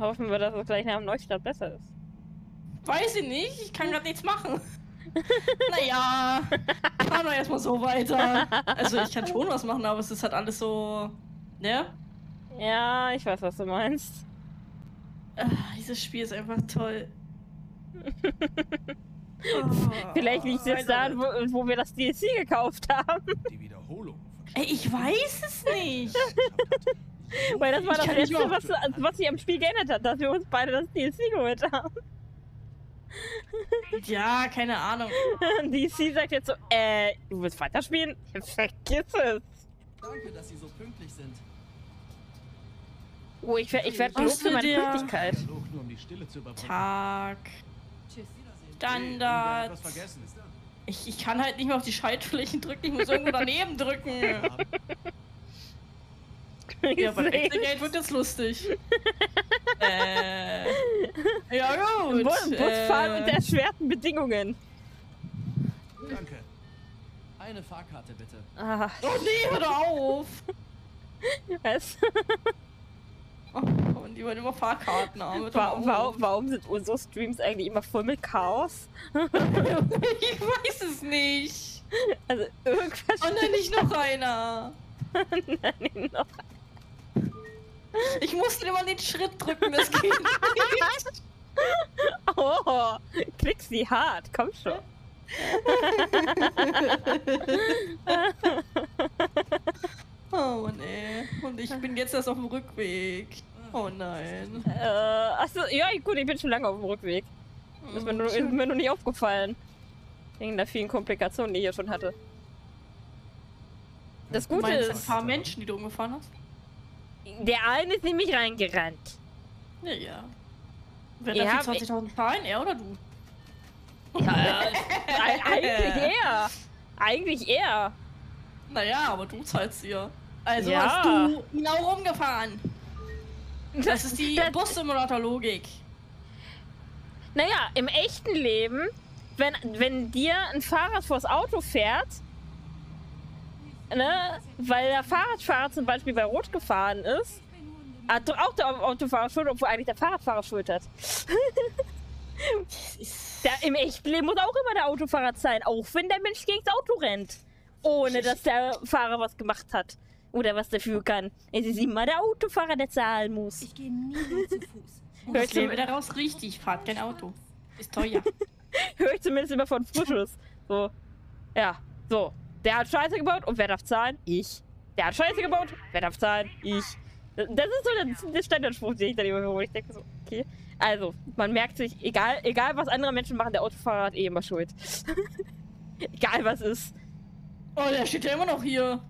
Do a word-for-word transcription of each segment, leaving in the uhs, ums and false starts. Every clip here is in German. Hoffen wir, dass es gleich nach dem Neustart besser ist. Weiß ich nicht, ich kann gerade nichts machen. Naja, fahren wir erstmal so weiter. Also ich kann schon was machen, aber es ist halt alles so, ne? Ja, ich weiß, was du meinst. Ach, dieses Spiel ist einfach toll. Oh, vielleicht liegt es jetzt daran, wo, wo wir das D L C gekauft haben. Die Wiederholung. Ey, ich weiß es nicht. Weil das war das Letzte, was, was sich am Spiel geändert hat, dass wir uns beide das D L C geholt haben. Ja, keine Ahnung. D L C sagt jetzt so, äh, du willst weiterspielen? Vergiss es. Danke, dass Sie so pünktlich sind. Oh, ich werde ich werd gelobt für meine Pünktlichkeit. Tag. Standards. Ich, ich kann halt nicht mehr auf die Schaltflächen drücken, ich muss irgendwo daneben drücken. Ja, beim Exegate wird jetzt lustig. äh, ja, gut. Busfahren äh, unter erschwerten Bedingungen. Danke. Eine Fahrkarte bitte. Ach. Oh nee, hör doch auf! Was? Oh, und die wollen immer Fahrkarten haben. Warum, warum, warum sind unsere Streams eigentlich immer voll mit Chaos? Ich weiß es nicht. Also irgendwas. Und dann nicht noch einer. Nein, noch. Ich musste immer den Schritt drücken, das geht nicht. Oh, klick sie hart, komm schon. Oh Mann, ey. Und ich bin jetzt erst auf dem Rückweg. Oh nein. Äh, achso, ja gut, ich bin schon lange auf dem Rückweg. Ist mir nur, ist mir nur nicht aufgefallen. Wegen der vielen Komplikationen, die ich hier schon hatte. Das Gute meinst, ist... ein paar Menschen, die du umgefahren hast? Der eine ist nämlich reingerannt. Ja, ja. Wer hat die zwanzigtausend Fahnen? Er oder du? Ja, eigentlich er. Eigentlich er. Naja, aber du zahlst ihr. Also ja. Hast du genau rumgefahren. Das, das ist die Bus-Simulator-Logik. Naja, im echten Leben, wenn, wenn dir ein Fahrrad vors Auto fährt, ne, weil der Fahrradfahrer zum Beispiel bei Rot gefahren ist, hat auch der Autofahrer schuld, obwohl eigentlich der Fahrradfahrer schuld hat. Da, im echten Leben muss auch immer der Autofahrer sein, auch wenn der Mensch gegen das Auto rennt. Ohne dass der Fahrer was gemacht hat oder was dafür kann. Es ist immer der Autofahrer, der zahlen muss. Ich gehe nie mehr zu Fuß. Und hört ihr daraus richtig, fahrt kein Auto. Ist teuer. Hör ich zumindest immer von Fusches. So. Ja, so. Der hat Scheiße gebaut und wer darf zahlen? Ich. Der hat Scheiße gebaut, wer darf zahlen? Ich. Das ist so der, der Standardspruch, den ich dann immer höre, wo ich denke so, okay. Also, man merkt sich, egal, egal was andere Menschen machen, der Autofahrer hat eh immer Schuld. Egal was ist. Oh, der steht ja immer noch hier.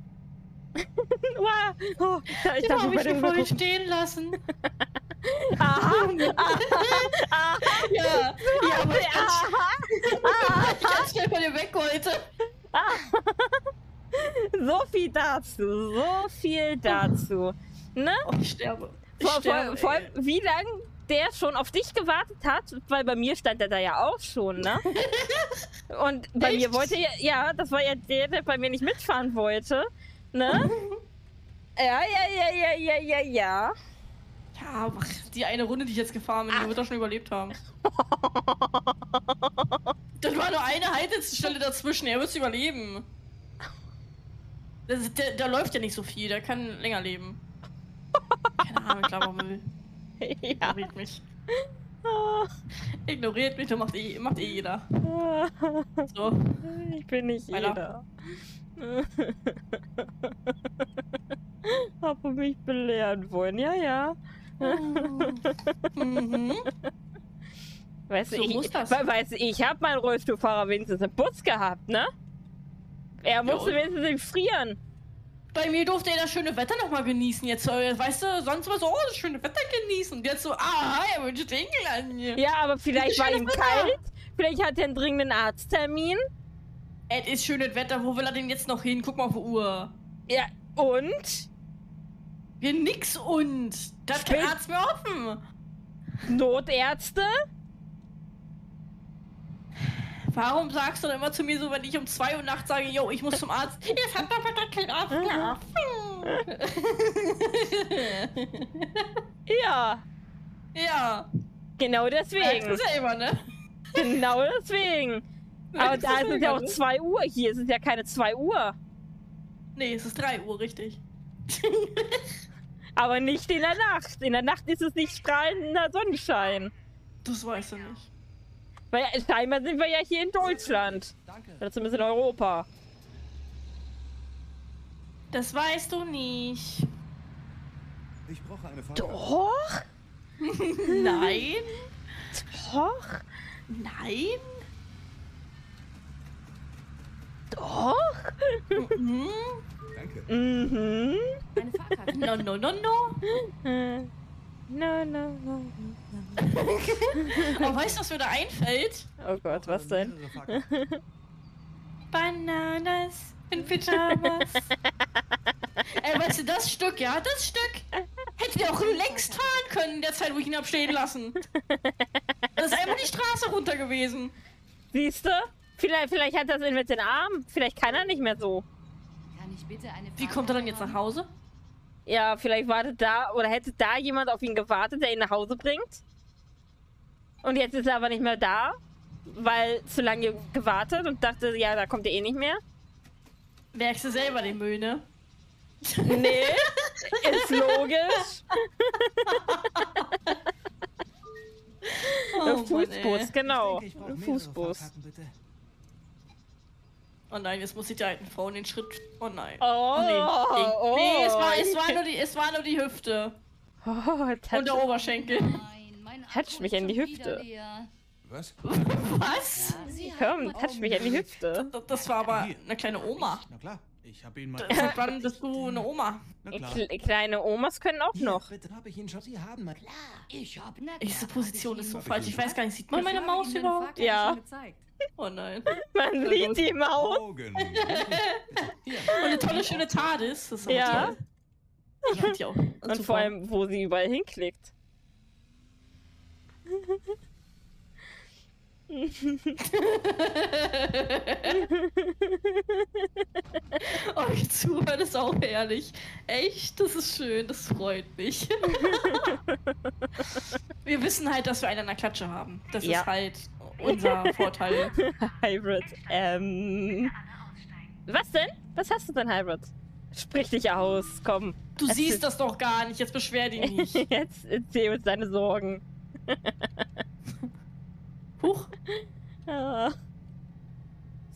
Wow. Oh, ich darf mich nicht vor mir stehen lassen. Aha. Aha. Aha. Ja. Ja, aber ich kann schnell von dir weg heute. So viel dazu. So viel dazu. Ne? Oh, ich sterbe. Ich vor, sterbe vor, vor allem, wie lange der schon auf dich gewartet hat, weil bei mir stand er da ja auch schon, ne? Und bei echt? Mir wollte er, ja, das war ja der, der bei mir nicht mitfahren wollte, ne? Ja, ja, ja, ja, ja, ja, ja. Ja, die eine Runde, die ich jetzt gefahren bin, die wird doch schon überlebt haben. Das war nur eine Haltestelle dazwischen, er wird überleben. Das, der, da läuft ja nicht so viel, der kann länger leben. Keine Ahnung, ich glaube auch Müll. Ja. Ignoriert mich. Ignoriert mich, das macht eh, macht eh jeder. So. Ich bin nicht jeder. Hab mich belehren wollen, ja, ja. Mhm. Weißt du, so ich, weißt, ich hab meinen Rollstuhlfahrer wenigstens im Bus gehabt, ne? Er musste ja, wenigstens nicht frieren. Bei mir durfte er das schöne Wetter nochmal genießen. Jetzt, weißt du, sonst war so, oh, das schöne Wetter genießen. Und jetzt so, ah, er wird stinken an mir. Ja, aber vielleicht war ihm kalt. Vielleicht hat er einen dringenden Arzttermin. Es ist schönes Wetter. Wo will er denn jetzt noch hin? Guck mal auf die Uhr. Ja, und? Ja, nix und. Da hat kein Arzt mehr offen. Notärzte? Warum sagst du dann immer zu mir so, wenn ich um zwei Uhr nachts sage, yo, ich muss zum Arzt? Jetzt hat Papa gar keinen Arzt gehabt. Ja. Ja. Genau deswegen. Das ist ja immer, ne? Genau deswegen. Aber da ist es ja auch zwei Uhr. Hier ist es ja keine zwei Uhr. Nee, es ist drei Uhr, richtig. Aber nicht in der Nacht. In der Nacht ist es nicht strahlender Sonnenschein. Das weißt du nicht. Weil scheinbar sind wir ja hier in Deutschland. Danke. Oder zumindest in Europa. Das weißt du nicht. Ich brauche eine Frage. Doch? Nein. Doch? Nein? Doch? Mhm. Danke. Mhm. Eine Fahrkarte. No, no, no, no. No, no, no, no. Oh, weißt du, was mir da einfällt? Oh Gott, was denn? Bananas in Pyjamas. Ey, weißt du, das Stück, ja, das Stück hätten wir auch längst fahren können in der Zeit, wo ich ihn hab stehen lassen. Das ist einfach die Straße runter gewesen. Siehst du? Vielleicht, vielleicht hat das ihn mit den Armen. Vielleicht kann er nicht mehr so. Kann ich bitte eine Frage? Wie kommt er dann jetzt nach Hause? Ja, vielleicht wartet da oder hätte da jemand auf ihn gewartet, der ihn nach Hause bringt. Und jetzt ist er aber nicht mehr da, weil zu lange gewartet und dachte, ja, da kommt er eh nicht mehr. Merkst du selber den Müll, ne? Nee, ist logisch. Oh, Fußbus, Mann, genau. Ich denke, ich Fußbus. Oh nein, jetzt muss ich die alten Frauen den Schritt. Oh nein. Oh, oh nee. Oh, nee, es war, es war nur die, es war nur die Hüfte. Oh, und der Oberschenkel. Touch mich an die Hüfte. Was? Was? Ja, komm, touch mich an die Hüfte. Das, das war aber eine kleine Oma. Na klar. Ich hab ihn mal. Seit wann bist du eine Oma? Na klar. Kle kleine Omas können auch noch. Diese Position ist so falsch. Ich weiß gar nicht, sieht man meine Maus überhaupt? Ja. Oh nein. Man sieht die Maus. Und eine tolle, schöne TARDIS. Das ist ja toll. Ich hab die auch. Und super. Vor allem, wo sie überall hinklickt. Euch zuhören ist auch herrlich. Echt, das ist schön, das freut mich. Wir wissen halt, dass wir einen an der Klatsche haben. Das ja. ist halt unser Vorteil. Hybrid, ähm... was denn? Was hast du denn, Hybrid? Sprich dich aus, komm. Du Erzähl. siehst das doch gar nicht, jetzt beschwer dich nicht. Jetzt erzähl uns deine Sorgen. Huch. Uh,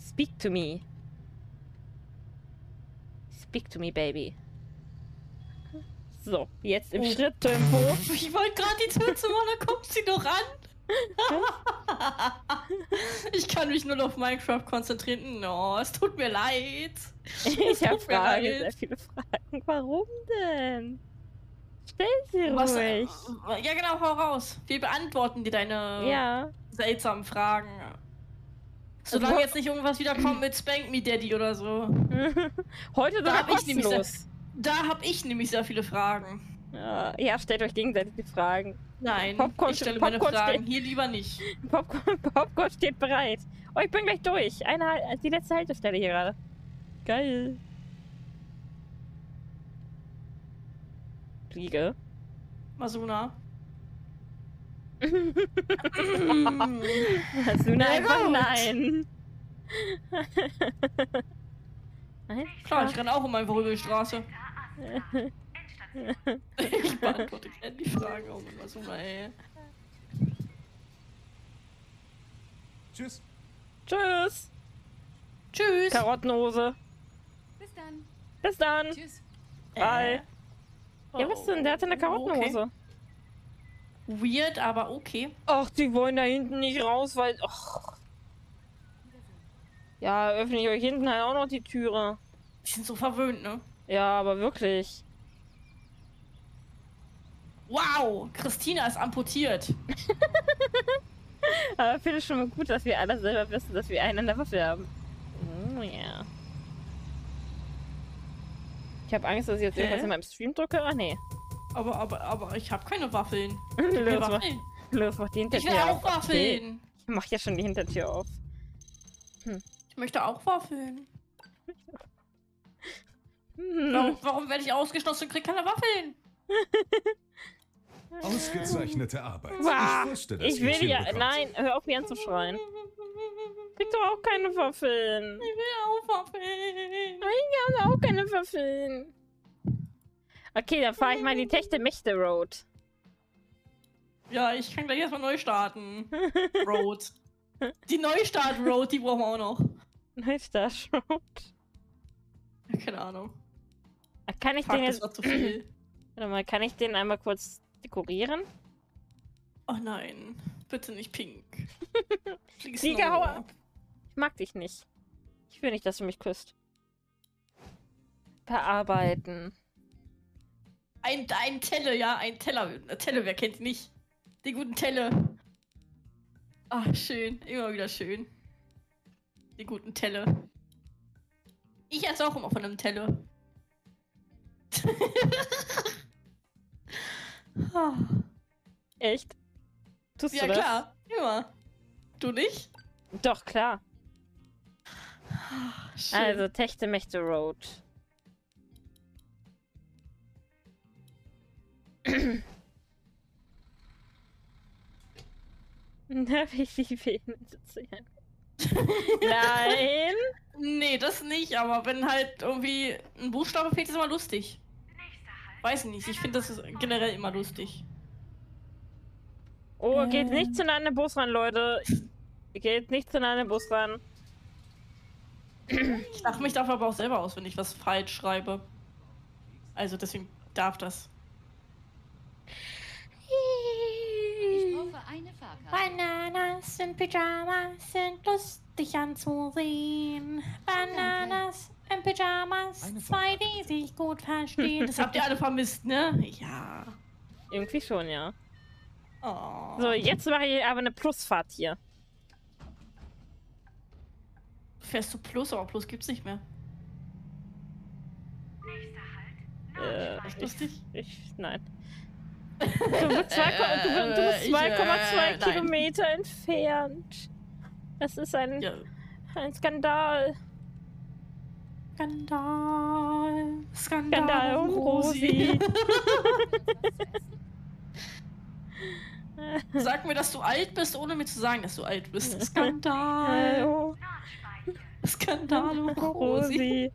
speak to me. Speak to me, baby. So, jetzt im oh. Schritttempo. Ich wollte gerade die Tür zu machen, da kommt sie doch an. Ich kann mich nur auf Minecraft konzentrieren. Oh, es tut mir leid. Es ich habe Fragen, leid. sehr viele Fragen. Warum denn? Stell sie Was, ruhig. Ja genau, hau raus. Wir beantworten dir deine ja. seltsamen Fragen. Solange jetzt nicht irgendwas wieder kommt mit Spank Me Daddy oder so. Heute da hab ich nämlich sehr, Da habe ich nämlich sehr viele Fragen. Ja, ja, stellt euch gegenseitig die Fragen. Nein, Popcorn, ich stelle Popcorn meine Fragen steht, hier lieber nicht. Popcorn, Popcorn steht bereit. Oh, ich bin gleich durch. Eine, die letzte Haltestelle hier gerade. Geil. Fliege. Masuna. Masuna einfach nein. Klar, ich renne auch um einfach über die Straße. Ich beantworte gerne die Fragen auch mit Masuna, ey. Tschüss. Tschüss. Tschüss. Karottenhose. Bis dann. Bis dann. Tschüss. Bye. Äh. Ja, was denn? Der hatte eine Karottenhose. Okay. Weird, aber okay. Ach, die wollen da hinten nicht raus, weil... Och. Ja, öffne ich euch hinten halt auch noch die Türe. Die sind so verwöhnt, ne? Ja, aber wirklich. Wow, Christina ist amputiert. Aber finde ich schon mal gut, dass wir alle selber wissen, dass wir einen an der Waffe haben. Oh, ja. Yeah. Ich habe Angst, dass ich jetzt irgendwas in meinem Stream drücke. Ah, nee. Aber, aber, aber ich habe keine Waffeln. Los, mach, los, mach die Hintertür auf. Ich will auch Waffeln. Ich mach ja schon die Hintertür auf. Hm. Ich möchte auch Waffeln. Hm. Warum, warum werde ich ausgeschlossen und krieg keine Waffeln? Oh, Ausgezeichnete Arbeit. Ich wusste, dass ich will ja. Bekommt. Nein, hör auf, mich anzuschreien. Krieg doch auch keine Waffeln. Ich will auch Waffeln. Ich habe auch keine Waffeln. Okay, dann fahre ich mal die Techte Mächte Road. Ja, ich kann gleich erstmal neu starten. Road. Die Neustart Road, die brauchen wir auch noch. Neustart Road. Ja, keine Ahnung. Kann ich Fuck, den jetzt. Das war zu viel. Warte mal, kann ich den einmal kurz dekorieren? Oh nein, bitte nicht pink. Sieger, hau ab. Ich mag dich nicht. Ich will nicht, dass du mich küsst. Bearbeiten. Ein, ein Telle, ja, ein Teller. Telle, wer kennt ihn nicht? Den guten Telle. Ach, schön. Immer wieder schön. Den guten Telle. Ich esse auch immer von einem Telle. Echt? Tust ja, du das? Klar, immer. Du nicht? Doch, klar. Schön. Also, Techte Mächte Road. Darf ich die Penis erzählen? Nein! Nee, das nicht, aber wenn halt irgendwie ein Buchstabe fehlt, ist immer lustig. Weiß nicht, ich finde das ist generell immer lustig. Oh, geht nicht zu nah an den Bus ran, Leute. Geht nicht zu nah an den Bus ran. Ich lache mich dafür aber auch selber aus, wenn ich was falsch schreibe. Also deswegen darf das. Ich brauche eine Fahrkarte. Bananas in Pyjamas sind lustig anzusehen. Bananas in Pyjamas, zwei, die sich gut verstehen. Das habt ihr alle vermisst, ne? Ja. Irgendwie schon, ja. Oh. So, jetzt mache ich aber eine Plusfahrt hier. Fährst du Plus, aber Plus gibt's nicht mehr. Nächster Halt. Äh, lustig? Ich, ich, nein. Du bist zwei Komma zwei äh, äh, Kilometer nein. entfernt. Das ist ein, ja. ein Skandal. Skandal. Skandal, Skandal um Rosi. Sag mir, dass du alt bist, ohne mir zu sagen, dass du alt bist. Skandal. Oh. Skandal um Rosi.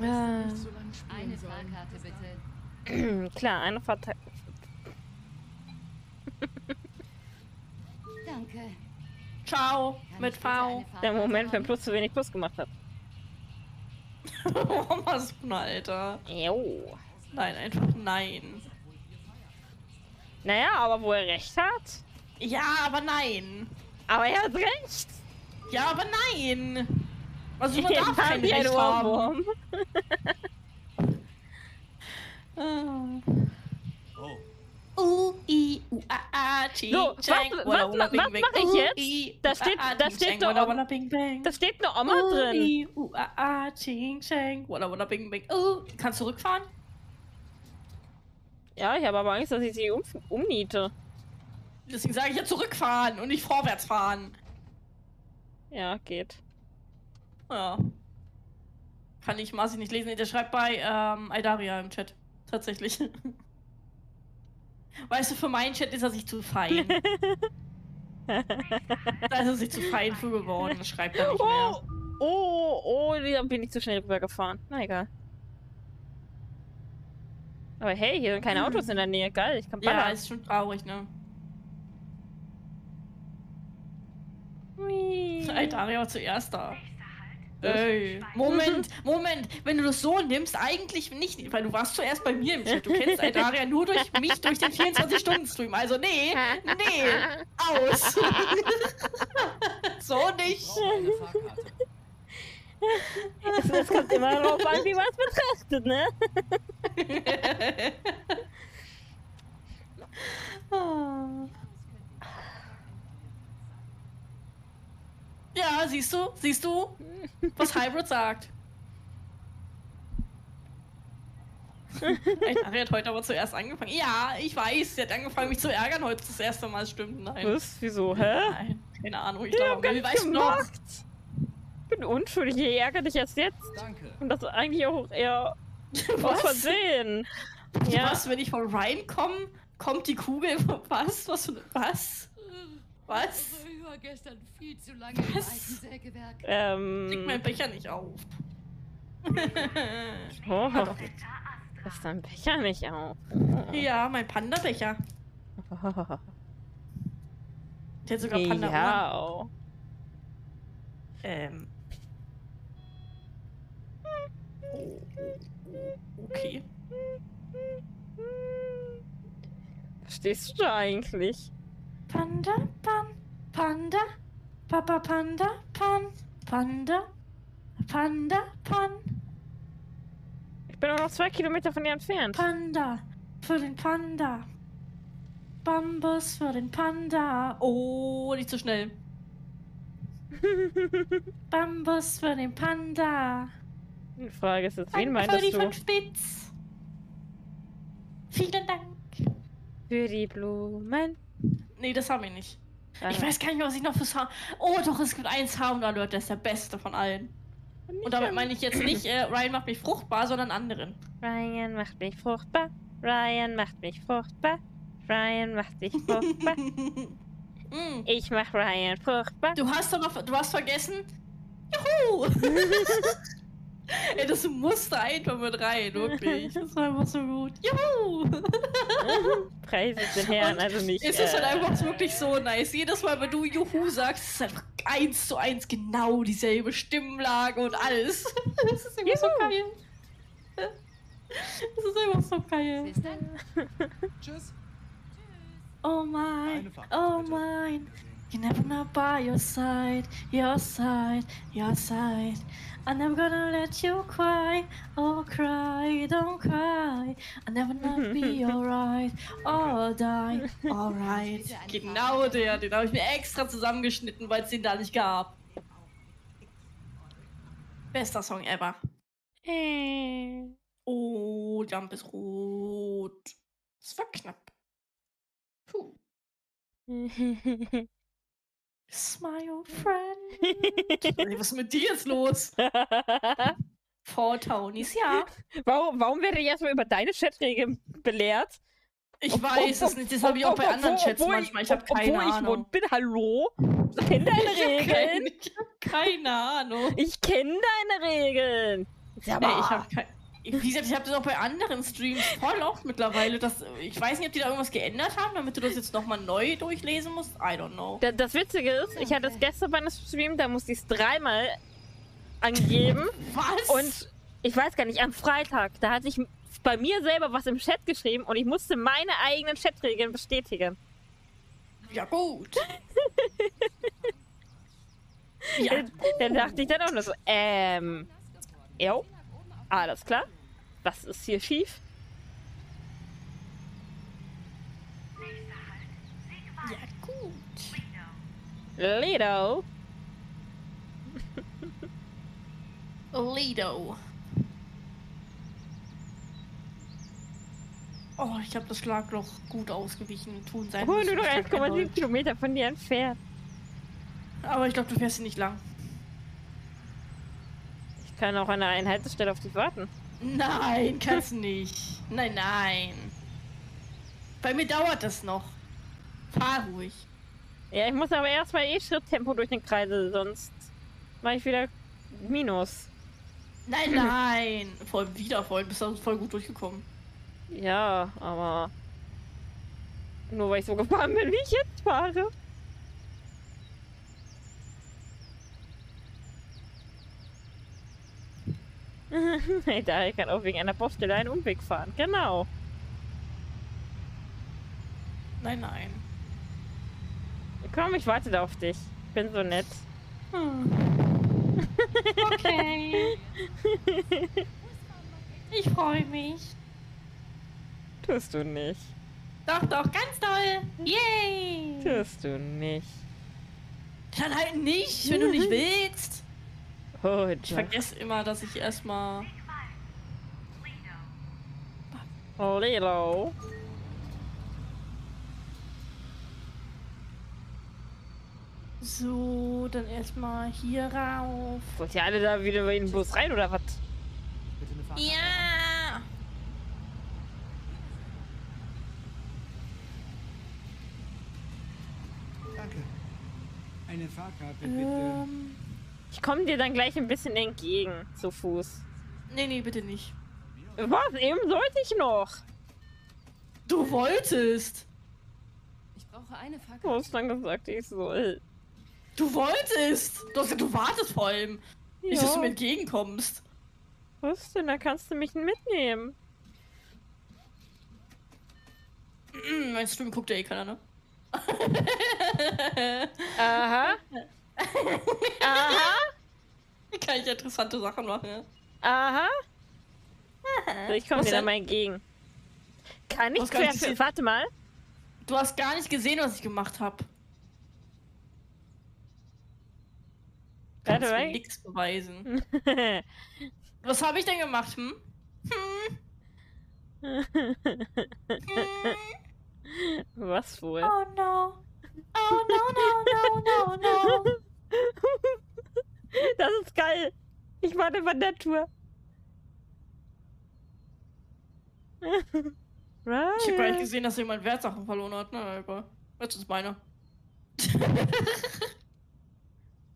Ah. So eine Fahrkarte bitte. Klar, eine Fahrkarte. Danke. Ciao, kann mit V. Der Moment, wenn Plus zu wenig Plus gemacht hat. Oh, was für ein Alter. Jo. Nein, einfach nein. Naja, aber wo er recht hat? Ja, aber nein. Aber er hat recht. Ja, aber nein. Also man darf kein Recht haben. Oh. U-I-U-A-A-Ching, so, was, was, was mache ich jetzt? Da steht, da steht, da steht eine Oma drin. U-I-U-A-A-Ching, Cheng, walla walla bing bing. Kannst du rückfahren? Ja, ich habe aber Angst, dass ich sie um, umniete. Deswegen sage ich ja zurückfahren und nicht vorwärts fahren. Ja, geht. Ja. Kann ich Marci nicht lesen. Der schreibt bei ähm, Aidaria im Chat. Tatsächlich. Weißt du, für meinen Chat ist er sich zu fein. Da ist er sich zu fein für geworden. Das schreibt er nicht oh, mehr. Oh, oh, da bin ich zu schnell rübergefahren. Na egal. Aber hey, hier sind keine Autos in der Nähe. Geil, ich kann ballern. Ja, ist schon traurig, ne? Aidaria war zuerst da. Ey. Moment, Moment, wenn du das so nimmst, eigentlich nicht, weil du warst zuerst bei mir im Chat. Du kennst Aidaria nur durch mich, durch den vierundzwanzig-Stunden-Stream. Also nee, nee, aus. So nicht. Es kommt immer darauf an, wie man es betrachtet, ne? Oh. Ja, siehst du, siehst du, was Hybrid sagt. Aidaria hat heute aber zuerst angefangen. Ja, ich weiß, sie hat angefangen, mich zu ärgern heute das erste Mal. Stimmt, nein. Was? Wieso, hä? Nein, keine Ahnung, ich glaube, wie weißt du noch? Ich bin unschuldig, ich ärgere dich erst jetzt. Danke. Und das eigentlich auch eher Was? Aus Versehen. Ja. Was, wenn ich von Ryan komme, kommt die Kugel? Was? Was? Was? Was? Ich war gestern viel zu lange im alten Sägewerk. Ähm... Krieg meinen Becher nicht auf. Oh. Kriegst deinen Becher nicht auf. Oh. Ja, mein Panda-Becher. Oh. Der hat sogar Panda-Ohren. Ja, oh. Ähm... Okay. Verstehst du da eigentlich? Panda, pan, Panda, Papa Panda, pan, Panda, Panda, pan. Ich bin nur noch zwei Kilometer von dir entfernt. Panda, für den Panda. Bambus für den Panda. Oh, nicht so schnell. Bambus für den Panda. Die Frage ist jetzt, wen meinst du? Für die fünf Spitz. Vielen Dank. Für die Blumen. Nee, das haben wir nicht. Ah, ich weiß gar nicht mehr, was ich noch fürs Haar... Oh doch, es gibt eins Haar und da, Leute, der ist der Beste von allen. Und, und damit meine ich jetzt nicht, äh, Ryan macht mich fruchtbar, sondern anderen. Ryan macht mich fruchtbar. Ryan macht mich fruchtbar. Ryan macht mich fruchtbar. Ich mach Ryan fruchtbar. Du hast doch noch... Du hast vergessen? Juhu! Ey, das musste einfach mit rein, wirklich. Das war einfach so gut. Juhu! Preise den Herren, also nicht. Es ist äh... halt einfach wirklich so nice. Jedes Mal, wenn du Juhu sagst, ist es einfach eins zu eins genau dieselbe Stimmlage und alles. Das ist einfach Juhu. So geil. Das ist einfach so geil. Tschüss. Oh mein, oh mein. You're never not by your side, your side, your side. I'm never gonna let you cry, oh cry, don't cry. I'll never not be alright, or die, alright. Genau der, den habe ich mir extra zusammengeschnitten, weil es den da nicht gab. Bester Song ever. Hey. Oh, Jump ist rot. Das war knapp. Puh. Smile, friend. Was ist mit dir jetzt los? Vor Taunis, ja. Warum, warum werde ich erstmal über deine Chatregeln belehrt? Ich ob, weiß ob, es ob, nicht, das habe ich auch ob, bei anderen ob, Chats manchmal. Ich habe keine obwohl Ahnung. Obwohl ich bin, hallo? Ich kenne deine ich Regeln. Hab kein, ich habe keine Ahnung. Ich kenne deine Regeln. Ja, nee, ich habe keine. Wie gesagt, ich habe das auch bei anderen Streams voll oft mittlerweile. Das, ich weiß nicht, ob die da irgendwas geändert haben, damit du das jetzt nochmal neu durchlesen musst. I don't know. Das, das Witzige ist, ich hatte das gestern bei einem Stream, da musste ich es dreimal angeben. Was? Und ich weiß gar nicht, am Freitag, da hatte ich bei mir selber was im Chat geschrieben und ich musste meine eigenen Chatregeln bestätigen. Ja gut. ja, dann, dann dachte ich dann auch nur so, ähm, jo, alles klar. Was ist hier schief? Ja, gut. Lido. Lido. Oh, ich habe das Schlagloch gut ausgewichen. Tun sein. Oh, nur noch eins Komma sieben Kilometer von dir entfernt. Aber ich glaube, du fährst hier nicht lang. Ich kann auch an einer Haltestelle auf dich warten. Nein, kannst nicht. Nein, nein. Bei mir dauert das noch. Fahr ruhig. Ja, ich muss aber erstmal eh Schritttempo durch den Kreisel, sonst mache ich wieder Minus. Nein, nein. Vor allem wieder voll. Bist du voll gut durchgekommen. Ja, aber nur weil ich so gefahren bin, wie ich jetzt fahre. Aidaria kann auch wegen einer Baustelle einen Umweg fahren. Genau. Nein, nein. Komm, ich warte da auf dich. Bin so nett. Hm. Okay. Ich freue mich. Tust du nicht. Doch, doch, ganz toll. Yay. Tust du nicht. Dann halt nicht, wenn du nicht willst. Oh, ich vergesse immer, dass ich erstmal. Oh, Lilo. So, dann erstmal hier rauf. Wollt ihr alle da wieder in den Bus rein oder was? Ja! Frage. Eine Fahrkarte, bitte. Ähm, ich komme dir dann gleich ein bisschen entgegen, zu Fuß. Nee, nee, bitte nicht. Was? Eben sollte ich noch. Du wolltest. Ich brauche eine Fahrkarte. Du hast dann gesagt, ich soll. Du wolltest. Du hast gesagt, du wartest vor allem. Ja. Nicht, dass du mir entgegenkommst. Was denn? Da kannst du mich mitnehmen. Meine Stimme guckt ja eh keiner, ne? Aha. Aha. Kann ich interessante Sachen machen, ja. Aha. So, ich komme dir da mal entgegen. Kann ich quer für... Warte mal. Du hast gar nicht gesehen, was ich gemacht habe. Kannst du mir nichts beweisen. Was habe ich denn gemacht, hm? Hm. Was wohl? Oh no. Oh no, no, no, no, no. Das ist geil. Ich warte von der Tour. Right. Ich hab gar nicht gesehen, dass jemand Wertsachen verloren hat, ne? Aber das ist meiner.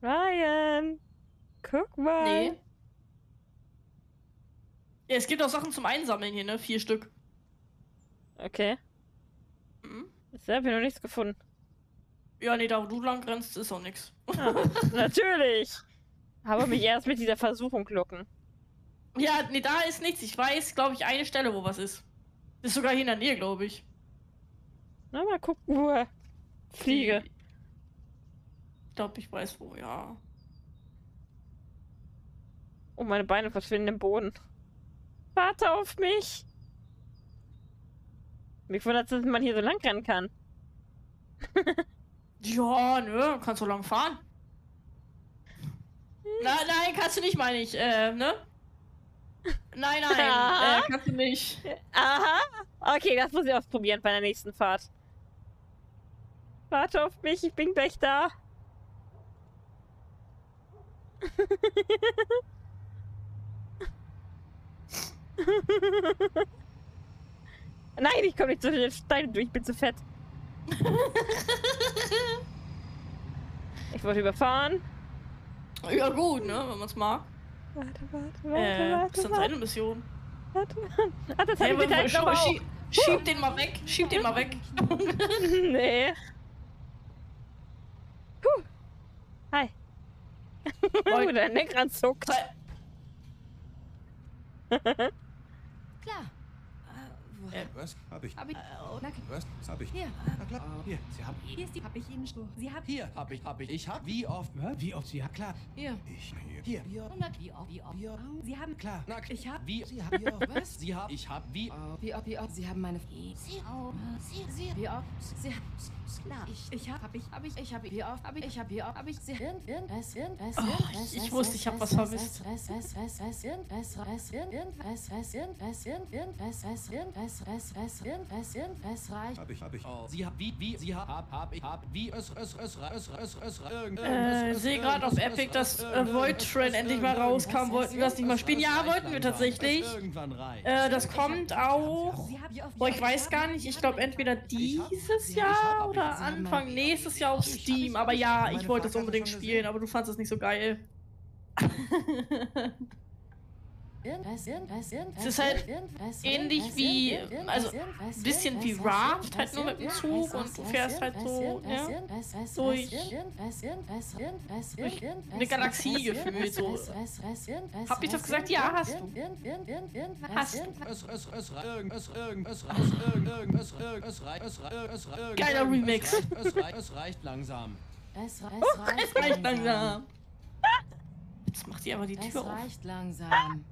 Ryan, guck mal. Nee. Ja, es gibt auch Sachen zum Einsammeln hier, ne? Vier Stück. Okay. Mhm. Ich habe hier noch nichts gefunden. Ja, nee, da wo du lang rennst, ist auch nichts. Ah, natürlich! Habe mich erst mit dieser Versuchung locken. Ja, nee, da ist nichts. Ich weiß, glaube ich, eine Stelle, wo was ist. Ist sogar hier in der Nähe, glaube ich. Na, mal gucken, wo er... Fliege. Ich glaube, ich weiß wo, ja. Oh, meine Beine verschwinden im Boden. Warte auf mich! Mich wundert, dass man hier so lang rennen kann. Ja, nö, kannst so lang fahren. Nein, nein, kannst du nicht, meine ich, äh, ne? Nein, nein, äh, kannst du nicht. Aha, okay, das muss ich ausprobieren bei der nächsten Fahrt. Warte auf mich, ich bin gleich da. Nein, ich komme nicht zu den Steinen durch, ich bin zu fett. Ich wurde überfahren. Ja gut, ne, wenn man es mag. Warte, warte, warte, äh, warte. Das ist dann seine Mission. Warte, warte. Ah, das hey, halt sch sch Schieb den mal weg, schieb den mal weg. Nee. Huh. Hi. Oh, dein Lenkrad zuckt. Klar. Äh, was hab ich? Hab ich. Äh, oh, was hab ich? Hier. Na klar. Hier. Sie haben. Hier ist die. Hab ich Ihnen schon. Sie haben. Hier. Hab ich. Hab ich. Ich hab. Wie oft? Hä? Wie oft? Sie haben. Klar. Hier. Ich. Hier. Hier. Und wie oft? Wie oft? Hier. Sie haben. Klar. Na, ich hab. Wie. Sie haben. Hier. Was? Sie haben. Ich hab. Wie. Wie oft? Wie oft? Sie haben meine. Sie. Sie. Sie. Wie oft? Sie haben. Klar. Ich. Ich hab. Hab ich. Hab ich. Ich hab. Wie oft? Hab ich. Ich hab. Wie oft? Hab ich. Sie. Irgend. Irgend. Es. Irgend. Es. Irgend. Ich wusste, ich hab was vermisst. Es. Es. Es. Es. Irgend. Es. Es. Irgend. Es. Es. Irgend. Es. Irgend. Es. Es. Irgend. Es. Rest, Rest, Rest, Rest, reicht. Hab ich, hab ich. Oh. Sie hab, wie, wie, sie hab, hab, hab, ich, hab, wie, es, es, es, es, es, es, Äh, ich sehe gerade auf Epic, dass äh, Void Train endlich mal rauskam. Wollten wir das nicht mal spielen? Ja, wollten wir tatsächlich. Äh, das kommt auch... Boah, ich weiß gar nicht. Ich glaube, entweder dieses Jahr oder Anfang nächstes Jahr auf Steam. Aber ja, ich wollte das unbedingt spielen, aber du fandest es nicht so geil. Es ist halt ähnlich wie, also ein bisschen wie Raft, halt nur mit dem Zug und du fährst halt so, ja, durch, durch eine Galaxie gefühlt, so. Hab ich das gesagt? Ja, hast du. Hast du. Geiler Remix. Es reicht langsam. Es reicht langsam. Jetzt macht sie aber die Tür auf. Es reicht langsam.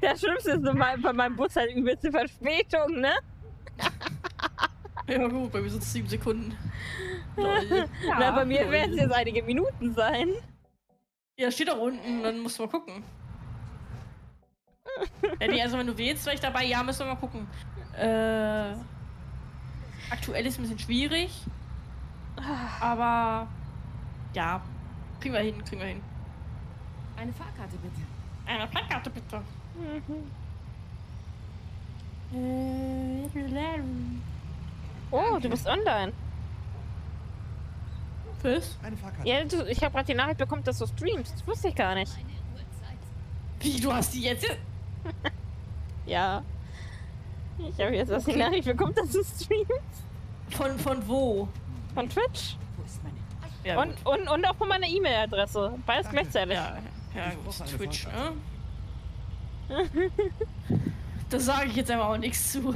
Das Schlimmste ist normal bei meinem Bus halt übelste Verspätung, ne? Ja gut, bei mir sind es sieben Sekunden. Ja, na, bei mir werden es jetzt einige Minuten sein. Ja, steht doch unten, dann musst du mal gucken. Ja, nee, also wenn du wählst, wäre ich dabei. Ja, müssen wir mal gucken. Äh, aktuell ist ein bisschen schwierig. Aber ja, kriegen wir hin, kriegen wir hin. Eine Fahrkarte bitte. Eine Fahrkarte bitte. Mhm. Oh, du bist online. Was? Ja, du, ich habe gerade die Nachricht bekommen, dass du streamst. Das wusste ich gar nicht. Wie, du hast die jetzt? Ja. Ich habe jetzt erst die Nachricht bekommen, dass du streamst. Von, von wo? Von Twitch. Wo ist meine? Ja, und, und, und auch von meiner E-Mail-Adresse. Beides gleichzeitig. Ja, ja, ja Twitch, ne? Das sage ich jetzt aber auch nichts zu.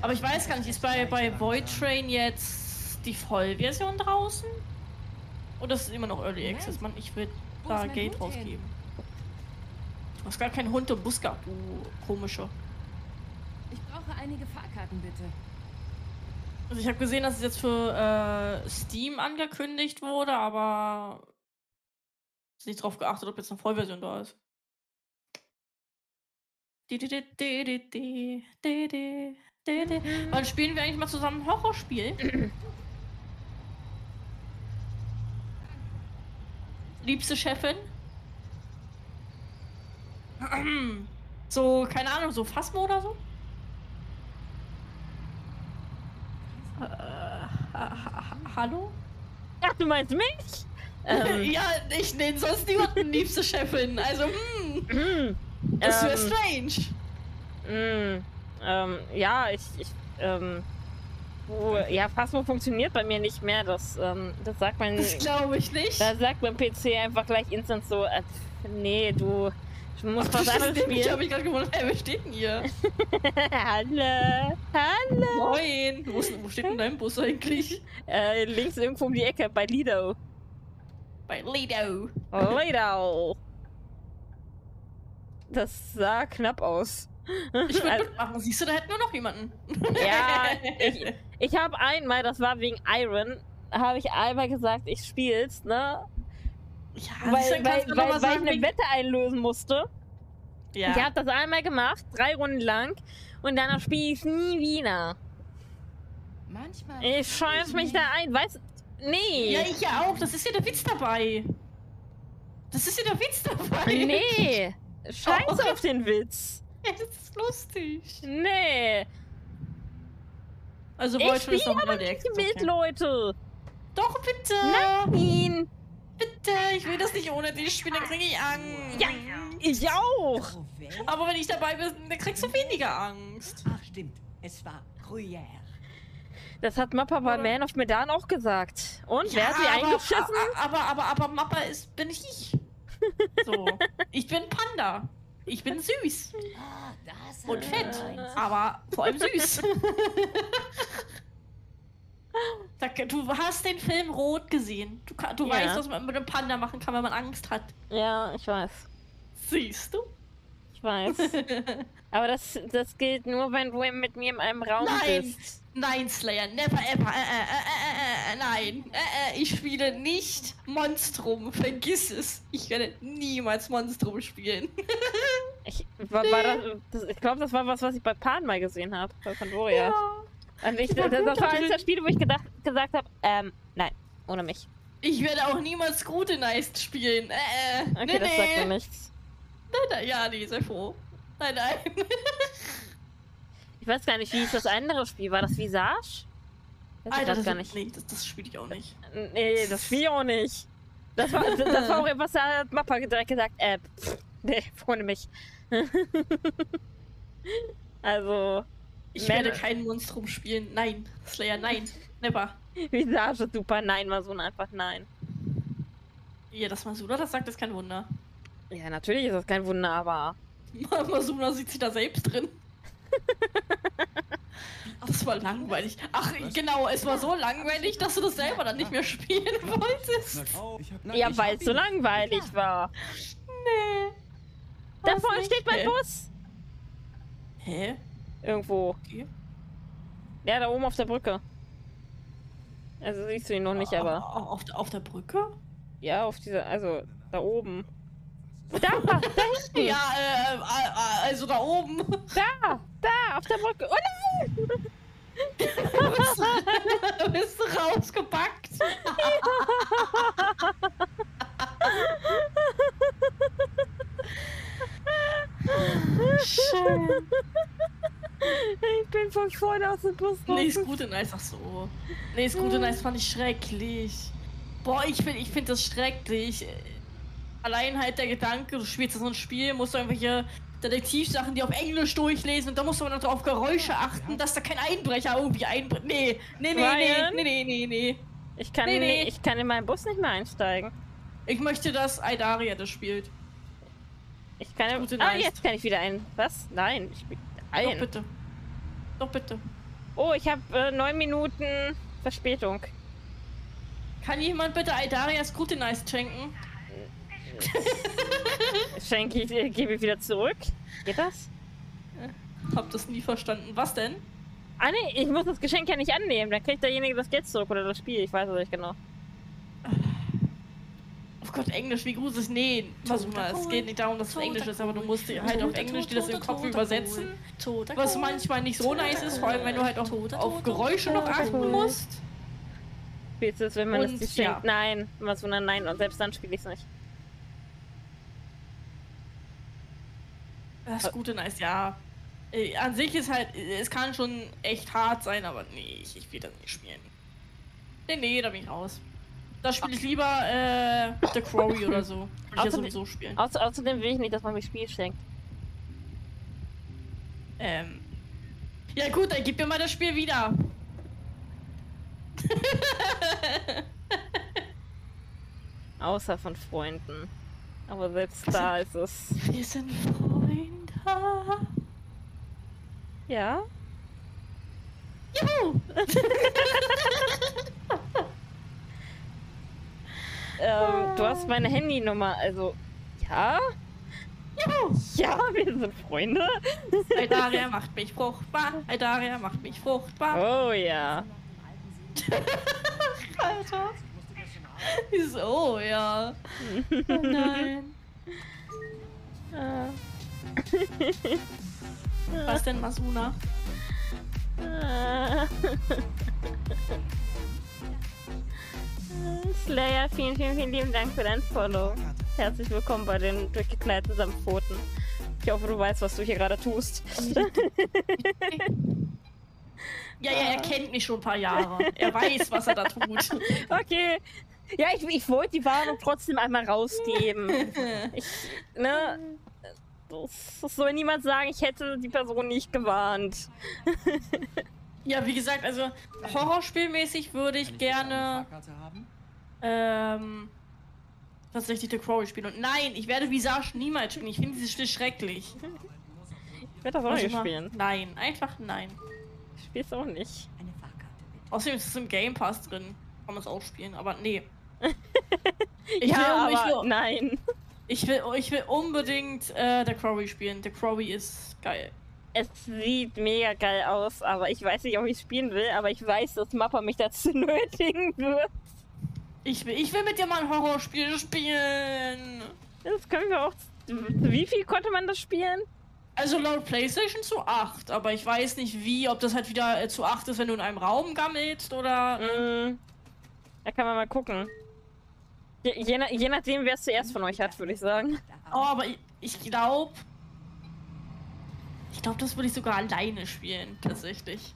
Aber ich weiß gar nicht, ist bei, bei Void Train jetzt die Vollversion draußen? Oder ist es immer noch Early Access? Mann, ich will da Geld rausgeben. Du hast gar keinen Hund im Bus gehabt, du komischer. Ich brauche einige Fahrkarten, bitte. Also ich habe gesehen, dass es jetzt für äh, Steam angekündigt wurde, aber ich habe nicht drauf geachtet, ob jetzt eine Vollversion da ist. Wann spielen wir eigentlich mal zusammen ein Horrorspiel? Liebste Chefin? So, keine Ahnung, so Phasmo oder so? Äh, ha hallo? Ach, du meinst mich? Ähm. Ja, ich nenne sonst niemanden liebste Chefin. Also, hm. Das wäre strange. Ähm, ähm, ja, ich, ich, ähm, oh, ja, Phasmo funktioniert bei mir nicht mehr. Das, ähm, das sagt man. Das glaube ich nicht. Da sagt mein P C einfach gleich instant so, äh, nee, du, du musst was anderes spielen. Ich habe mich gerade gewundert, wer steht denn hier? Hallo, hallo. Moin. Wo, wo steht denn dein Bus eigentlich? Äh, links irgendwo um die Ecke bei Lido. Bei Lido. Lido. Das sah knapp aus. Ich würde mitmachen. Siehst du, da hätten wir noch jemanden. Ja, ich, ich habe einmal, das war wegen Iron, habe ich einmal gesagt, ich spiel's, ne? Ja, weil, weil, weil, weil sagen, ich eine Wette einlösen musste. Ja. Ich habe das einmal gemacht, drei Runden lang, und danach spiele ich nie wieder. Manchmal. Ich scheiß mich da ein, weißt du? Nee. Ja, ich ja auch. Das ist ja der Witz dabei. Das ist ja der Witz dabei. Nee. Scheiß oh, okay. auf den Witz! Ja, das ist lustig! Nee! Also, wollte ich spiele aber nicht mit, okay. Leute! Doch, bitte! Nein! Bitte, ich will das nicht ohne dich spielen, dann kriege ich Angst! Ja, ich auch! Aber wenn ich dabei bin, dann kriegst du weniger Angst! Ach, stimmt, es war Gruyère. Das hat Mappa bei Man of Medan auch gesagt. Und, ja, wer hat sie eingeschissen? Aber, aber, aber, aber Mappa ist, bin ich ich. So. Ich bin Panda. Ich bin süß. Oh, und fett. Eins. Aber vor allem süß. Du hast den Film Rot gesehen. Du, du ja. weißt, was man mit einem Panda machen kann, wenn man Angst hat. Ja, ich weiß. Siehst du? Ich weiß. Aber das, das gilt nur, wenn du mit mir in einem Raum Nein. bist. Nein, Slayer, never ever, äh, äh, äh, äh, nein, äh, äh, ich spiele nicht Monstrum, vergiss es. Ich werde niemals Monstrum spielen. Ich, war, war das, das, ich glaube, das war was, was ich bei Pan mal gesehen habe, bei Pandoria. Ja. Und ich, das, das war eines der Spiele, wo ich gedacht, gesagt habe, ähm, nein, ohne mich. Ich werde auch niemals Scrutinized spielen, äh, äh, okay, nee, das nee. sagt ja nichts. Nein, nein, ja, nee, sei froh. Nein, nein. Ich weiß gar nicht, wie ist das andere Spiel? War das Visage? Das Alter, das gar nicht. Nee, das, das spiele ich auch nicht. Nee, das spiele ich auch nicht. Das war, das war auch etwas, da hat Mappa direkt gesagt, äh, pff, nee, ohne mich. Also, ich werde kein Monstrum spielen. Nein, Slayer, nein, never. Visage, super, nein, mal so und einfach nein. Ja, das Masula, das sagt, das ist kein Wunder. Ja, natürlich ist das kein Wunder, aber... Masula sieht sich da selbst drin. Das war langweilig. Ach, genau, es war so langweilig, dass du das selber dann nicht mehr spielen wolltest. Ja, weil es so langweilig war. Nee. Da vorne steht mein Bus. Hä? Irgendwo. Okay. Ja, da oben auf der Brücke. Also siehst du ihn noch nicht, aber... Auf, auf der Brücke? Ja, auf dieser... Also, da oben. Da, da hinten. Ja, äh, also da oben. Da, da, auf der Brücke. Oh nein! Da bist du rausgepackt. Ja. Schön. Freunde aus dem Bus raus. Nee, Scoot and Ice, ach so. Nee, Scoot and Ice fand ich schrecklich. Boah, ich finde ich find das schrecklich. Allein halt der Gedanke, du spielst so ein Spiel, musst du irgendwelche Detektivsachen, die auf Englisch durchlesen und da musst du aber noch auf Geräusche achten, dass da kein Einbrecher irgendwie einbricht. Nee, nee, nee, Ryan? nee, nee, nee, nee. Ich kann, nee, nee. ich kann in meinen Bus nicht mehr einsteigen. Ich möchte, dass Aidaria das spielt. Ich kann... Gute ah, Neist. Jetzt kann ich wieder ein... Was? Nein, ich spiele ein. Doch bitte. Doch bitte. Oh, ich habe äh, neun Minuten Verspätung. Kann jemand bitte Aidarias Gute Neist schenken? Schenke ich, äh, gebe ich wieder zurück. Geht das? Hab das nie verstanden. Was denn? Ah ne, ich muss das Geschenk ja nicht annehmen. Dann kriegt derjenige das Geld zurück oder das Spiel. Ich weiß es nicht genau. Oh Gott, Englisch, wie gruselig. Nee, versuch mal. Es geht nicht darum, dass es Englisch ist, aber du musst halt auf Englisch dir das im Kopf übersetzen. Was manchmal nicht so nice ist, vor allem wenn du halt auch auf Geräusche noch achten musst. Spielst du es, wenn man es dir schenkt? Nein, was wundern, nein. Und selbst dann spiele ich es nicht. Das ist gut und nice, ja. An sich ist halt, es kann schon echt hart sein, aber nee, ich, ich will das nicht spielen. Nee, nee, da bin ich raus. Da spiele ich lieber äh, The Quarry oder so. Würde ich ja sowieso spielen. Außer, außerdem will ich nicht, dass man mir Spiel schenkt. Ähm. Ja gut, dann gib mir mal das Spiel wieder. Außer von Freunden. Aber selbst da ist es. Wir sind Freunde. Ja. Juhu! ähm, du hast meine Handynummer, also. Ja? Juhu! Ja, wir sind Freunde. Aidaria macht mich fruchtbar. Aidaria macht mich fruchtbar. Oh ja. Alter. Wieso, ja. Oh nein. Was denn, Masuna? Slayer, vielen, vielen, vielen lieben Dank für dein Follow. Herzlich willkommen bei den durchgeknallten Samtpfoten. Ich hoffe, du weißt, was du hier gerade tust. Ja, ja, er kennt mich schon ein paar Jahre. Er weiß, was er da tut. Okay. Ja, ich, ich wollte die Warnung trotzdem einmal rausgeben. Ich, ne, das soll niemand sagen, ich hätte die Person nicht gewarnt. Ja, wie gesagt, also horrorspielmäßig würde ich gerne ähm, tatsächlich The Quarry spielen. Und nein, ich werde Visage niemals spielen. Ich finde dieses Spiel schrecklich. Ich werde das auch nicht spielen. Nein, einfach nein. Ich spiele es auch nicht. Außerdem ist es im Game Pass drin. Kann man es auch spielen, aber nee. Ich ja, will, aber ich will, nein. Ich will, ich will unbedingt äh, The Quarry spielen. The Quarry ist geil. Es sieht mega geil aus, aber ich weiß nicht, ob ich spielen will, aber ich weiß, dass Mappa mich dazu nötigen wird. Ich will, ich will mit dir mal ein Horrorspiel spielen. Das können wir auch... Wie viel konnte man das spielen? Also laut PlayStation zu acht, aber ich weiß nicht wie, ob das halt wieder äh, zu acht ist, wenn du in einem Raum gammelst oder... Mm. Da kann man mal gucken. Je, je, je nachdem, wer es zuerst von euch hat, würde ich sagen. Oh, aber ich, ich glaube... Ich glaube, das würde ich sogar alleine spielen, tatsächlich.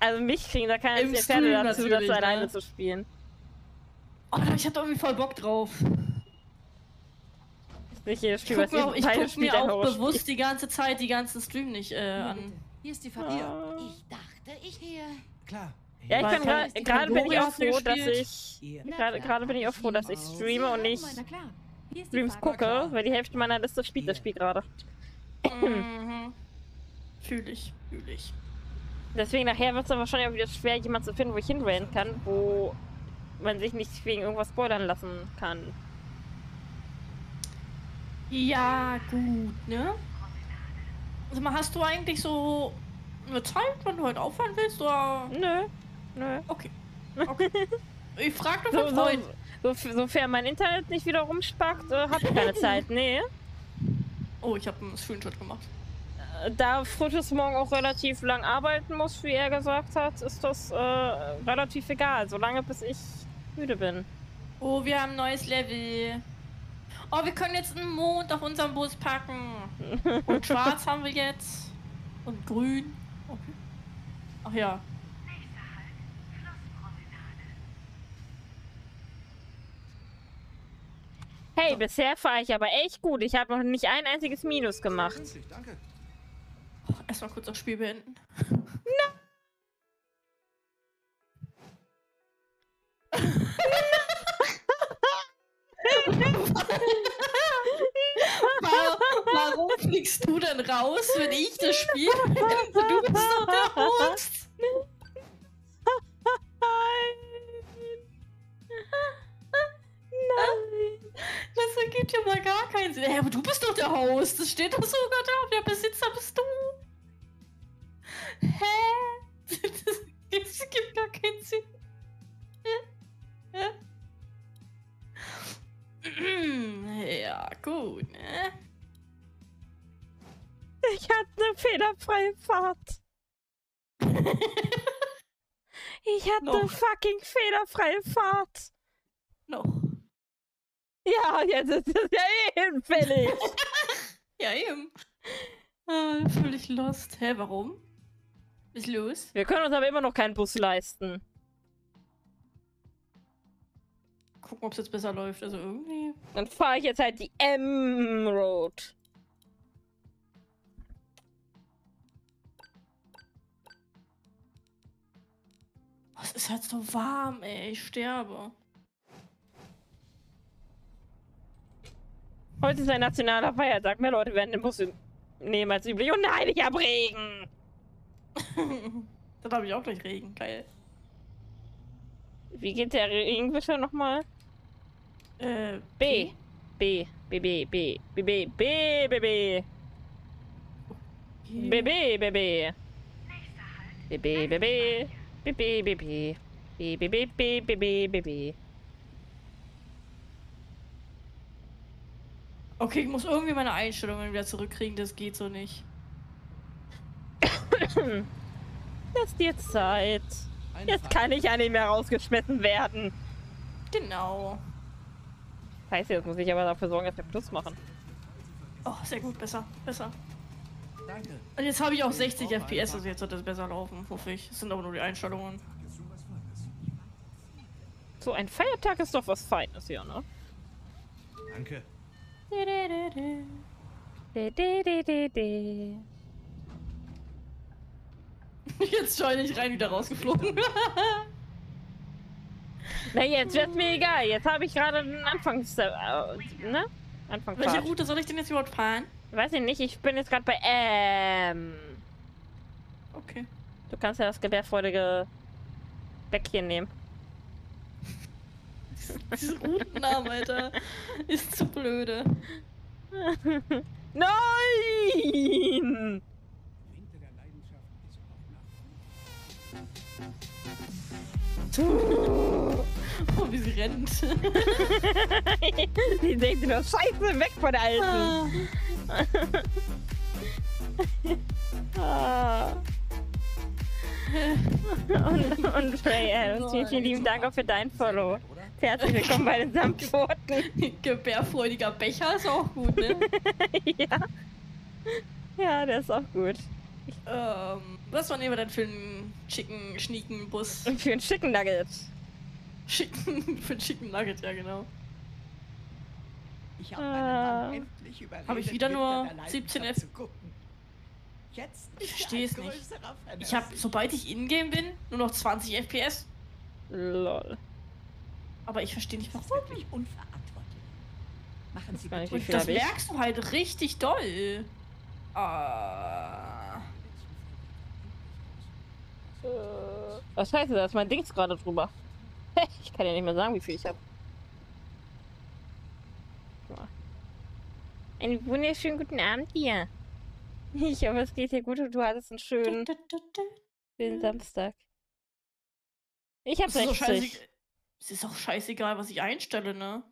Also mich kriegen da keine Pferde dazu, das ne? alleine zu spielen. Oh, ich hab da irgendwie voll Bock drauf. Ich, ich gucke mir auch, ich guck mir auch bewusst die ganze Zeit die ganzen Stream nicht äh, an. Hier ist die Familie. Ich dachte, ich hier. Klar. Ja, ich kann gerade bin ich auch froh, dass ich gerade bin ich auch froh, dass ich streame und nicht Streams gucke, weil die Hälfte meiner Liste spielt das Spiel gerade. Mhm. Fühl ich, fühl ich. Deswegen nachher wird es dann wahrscheinlich auch wieder schwer, jemanden zu finden, wo ich hinrennen kann, wo man sich nicht wegen irgendwas spoilern lassen kann. Ja, gut, ne? Also mal, hast du eigentlich so eine Zeit, wenn du heute aufhören willst, oder? Nö. Nö. Okay. Okay. Ich frag doch so, Freund. So, so, sofern mein Internet nicht wieder rumspackt, äh, hab ich keine Zeit, nee. Oh, ich hab einen Screenshot gemacht. Da Frutus morgen auch relativ lang arbeiten muss, wie er gesagt hat, ist das äh, relativ egal, solange bis ich müde bin. Oh, wir haben ein neues Level. Oh, wir können jetzt einen Mond auf unserem Bus packen. Und schwarz haben wir jetzt. Und grün. Okay. Ach ja. Hey, bisher fahre ich aber echt gut. Ich habe noch nicht ein einziges Minus gemacht. Danke. Oh, erstmal kurz das Spiel beenden. No. Warum fliegst du denn raus, wenn ich das Spiel beende? Du bist doch der Host. Nein. Das ergibt ja mal gar keinen Sinn. Hey, aber du bist doch der Host. Das steht doch sogar drauf. Der Besitzer bist du. Hä? Das ergibt gar keinen Sinn. Ja, gut, ne? Ich hatte eine fehlerfreie Fahrt. Ich hatte Noch. eine fucking fehlerfreie Fahrt. Noch. Ja, jetzt ist es ja eben fällig. Ja, eben. Äh, völlig lost. Hä, warum? Ist los? Wir können uns aber immer noch keinen Bus leisten. Gucken, ob es jetzt besser läuft. Also irgendwie. Dann fahre ich jetzt halt die M-Road. Oh, es ist halt so warm, ey. Ich sterbe. Heute ist ein nationaler Feiertag. Mehr Leute werden den Bus nehmen als üblich. Und nein, ich hab Regen! Dann habe ich auch gleich Regen. Geil. Wie geht der Regen bitte nochmal? Äh, B. B. B. B. B. B. B. B. B. B. B. B. B. B. B. B. B. B. B. B. B. B. B. B. B. B. B. B. B. Okay, ich muss irgendwie meine Einstellungen wieder zurückkriegen, das geht so nicht. Lass dir Zeit. Jetzt kann ich ja nicht mehr rausgeschmissen werden. Genau. Das heißt, jetzt muss ich aber dafür sorgen, dass wir Plus machen. Oh, sehr gut, besser, besser. Danke. Und jetzt habe ich auch sechzig F P S, also jetzt wird das besser laufen, hoffe ich. Das sind aber nur die Einstellungen. So ein Feiertag ist doch was Feines hier, ne? Danke. Jetzt scheune ich rein, wieder rausgeflogen. Na, jetzt wird mir egal. Jetzt habe ich gerade einen Anfangs... Äh, ne? Anfang Welche Route soll ich denn jetzt überhaupt fahren? Weiß ich nicht. Ich bin jetzt gerade bei ähm. Okay. Du kannst ja das gebärfreudige Bäckchen nehmen. Diese Routennamen, Alter. Ist zu blöde. Nein! Oh, wie sie rennt. Die denkt nur Scheiße weg von der Alten. Ah. und und Frey, oh, vielen, vielen lieben Dank auch für dein Follow. Herzlich willkommen bei den Samtpfoten. Gebärfreudiger Becher ist auch gut, ne? Ja. Ja, der ist auch gut. Ich, ähm, was war denn für einen schicken, schnieken Bus? Für einen schicken Nugget. Schicken, für einen schicken Nugget, ja genau. Ich habe äh, hab ich wieder nur siebzehn F P S. Ich verstehe es nicht. Ich habe, sobald ich in-game bin, nur noch zwanzig F P S. Lol. Aber ich verstehe nicht, warum. Das ist wirklich unverantwortlich. Machen Sie bitte. Und das merkst du halt richtig doll. Ah. Was heißt das? Da ist mein Dings gerade drüber. Ich kann ja nicht mehr sagen, wie viel ich habe. Einen wunderschönen guten Abend dir. Ich hoffe, es geht dir gut und du hattest einen schönen den Samstag. Ich habe sechzig. Es ist auch scheißegal, was ich einstelle, ne?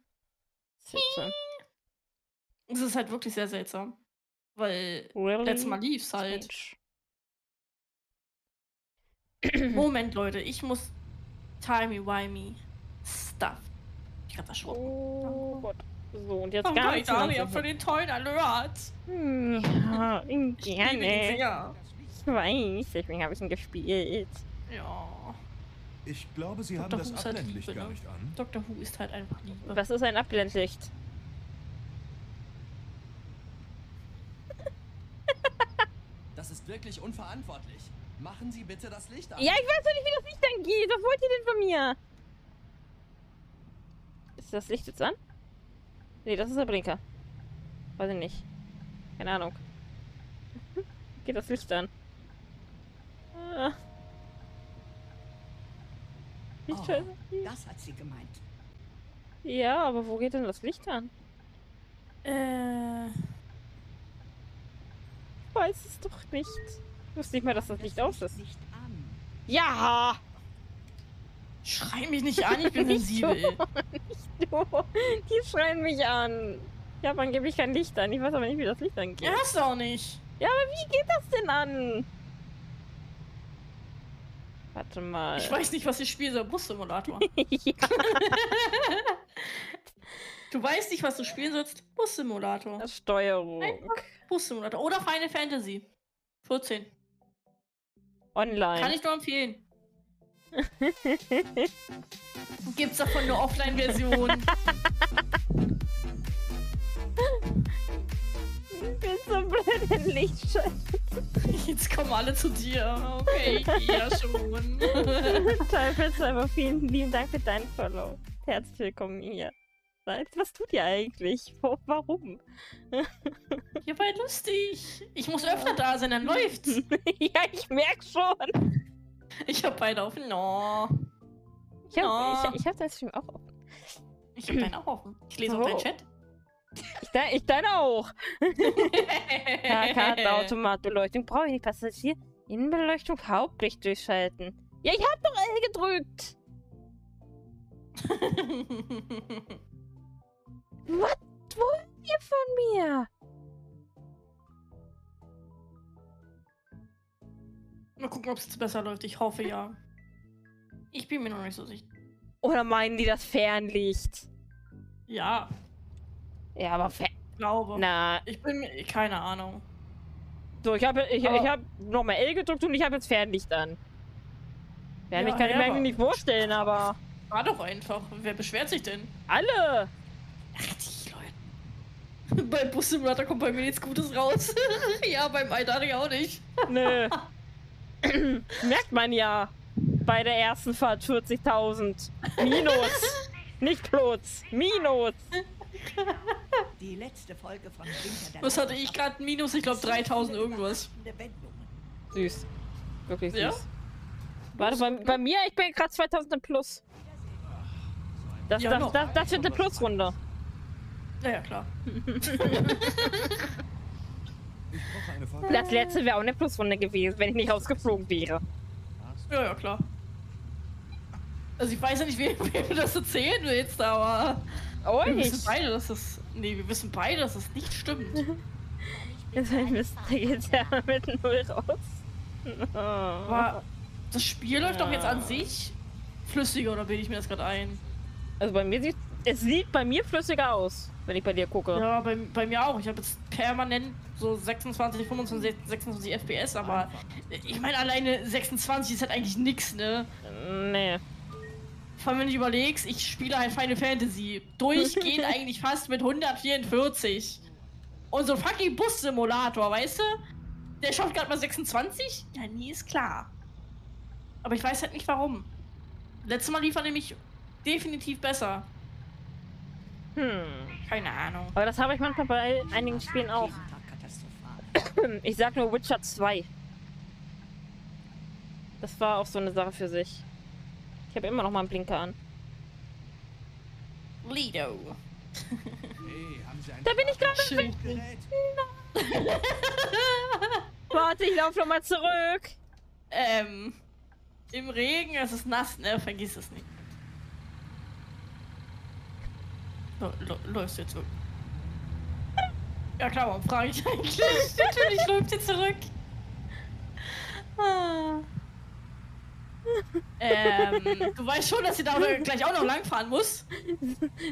Es ist halt wirklich sehr seltsam. Weil really? Letztes Mal lief's halt. Strange. Moment, Leute, ich muss timey-wimey stuff. Ich hab erschrocken. Oh Gott. So, und jetzt oh, gar nichts. Danke, Daria, für den tollen Alert. Ja, gerne. Ich weiß, ich bin ein bisschen gespielt. Ja. Ich glaube, Sie Doktor haben Who das Abblendlicht halt gar nicht an. Doktor Who ist halt einfach Liebe. Was ist ein Abblendlicht? Das ist wirklich unverantwortlich. Machen Sie bitte das Licht an. Ja, ich weiß doch nicht, wie das Licht angeht. Was wollt ihr denn von mir? Ist das Licht jetzt an? Nee, das ist der Blinker. Weiß ich nicht. Keine Ahnung. Geht das Licht an? Ah. Oh, das hat sie gemeint. Ja, aber wo geht denn das Licht an? Äh... Ich weiß es doch nicht. Ich wusste nicht mal, dass das Licht aus ist. Ja! Schrei mich nicht an, ich bin sensibel. Nicht du, nicht du. Die schreien mich an. Ich habe angeblich kein Licht an. Ich weiß aber nicht, wie das Licht angeht. Ja, hast du auch nicht. Ja, aber wie geht das denn an? Warte mal. Ich weiß nicht, was ich spiele, so Bus-Simulator. Du weißt nicht, was du spielen sollst? Bus-Simulator. Das Steuerung. Bus-Simulator. Oder Final Fantasy. vierzehn. Online. Kann ich nur empfehlen. Gibt's davon eine Offline-Version? Ich bin so blöd in Lichtschalten. Jetzt kommen alle zu dir. Okay, ja schon. Teilfilzleiber, vielen lieben Dank für deinen Follow. Herzlich willkommen hier. Was tut ihr eigentlich? Warum? Ihr seid lustig. Ich muss ja öfter da sein, dann läuft's. Ja, ich merk schon. Ich hab beide offen. No. Ich hab, no. ich, ich hab deinen Stream auch offen. Ich hab deinen auch offen. Ich lese oh. auch deinen Chat. Ich, de ich deine auch. Kartenautomat, Beleuchtung brauche ich nicht. Passagier, Innenbeleuchtung, Hauptlicht durchschalten. Ja, ich hab doch L gedrückt. Was wollt ihr von mir? Mal gucken, ob es jetzt besser läuft. Ich hoffe ja. Ich bin mir noch nicht so sicher. Oder meinen die das Fernlicht? Ja. Ja, aber Fernlicht. Ich glaube. Na. Ich bin mir. Keine Ahnung. So, ich habe ich, ich hab nochmal L gedrückt und ich habe jetzt Fernlicht an. Fernlicht ja, kann ja, ich mir eigentlich nicht vorstellen, aber. War doch einfach. Wer beschwert sich denn? Alle! Ach, die Leute. Beim Bus-Simulator kommt bei mir nichts Gutes raus. Ja, beim Aidaria auch nicht. Nö. Merkt man ja bei der ersten Fahrt vierzigtausend. Minus. Nicht plus. Minus. Die letzte Folge von Winter. Was hatte ich gerade? Minus, ich glaube dreitausend irgendwas. Süß. Wirklich süß. Ja? Warte, bei, bei mir, ich bin gerade zweitausend im Plus. Das, ja, das, das, das wird eine Plusrunde. Naja, klar. Das letzte wäre auch eine Plusrunde gewesen, wenn ich nicht rausgeflogen wäre. Ja, ja, klar. Also ich weiß ja nicht, wem du das erzählen willst, aber... Oh, wir wissen beide, dass das... Nee, wir wissen beide, dass das nicht stimmt. Jetzt müssen wir jetzt ja mit null raus. Oh. Aber das Spiel läuft doch jetzt an sich flüssiger, oder bilde ich mir das gerade ein? Also bei mir sieht... Es sieht bei mir flüssiger aus, wenn ich bei dir gucke. Ja, bei, bei mir auch. Ich habe jetzt permanent so sechsundzwanzig, fünfundzwanzig, sechsundzwanzig F P S, aber ich meine alleine sechsundzwanzig ist halt eigentlich nix, ne? Nee. Vor allem, wenn du überlegst, ich spiele halt Final Fantasy durchgehend eigentlich fast mit hundertvierundvierzig. Und so ein fucking Bus-Simulator, weißt du? Der schafft gerade mal sechsundzwanzig? Ja, nie ist klar. Aber ich weiß halt nicht warum. Letztes Mal lief er nämlich definitiv besser. Hm. Keine Ahnung. Aber das habe ich manchmal bei einigen Spielen auch. Ich sag nur Witcher zwei. Das war auch so eine Sache für sich. Ich habe immer noch mal einen Blinker an. Lido. Da bin ich gerade im Gerät. Warte, ich laufe noch mal zurück. Ähm. Im Regen, es ist nass, ne? Vergiss es nicht. Läufst du jetzt zurück? Ja klar, warum frage ich eigentlich? Natürlich läuft ihr zurück. Ah. Ähm, du weißt schon, dass sie da gleich auch noch langfahren muss.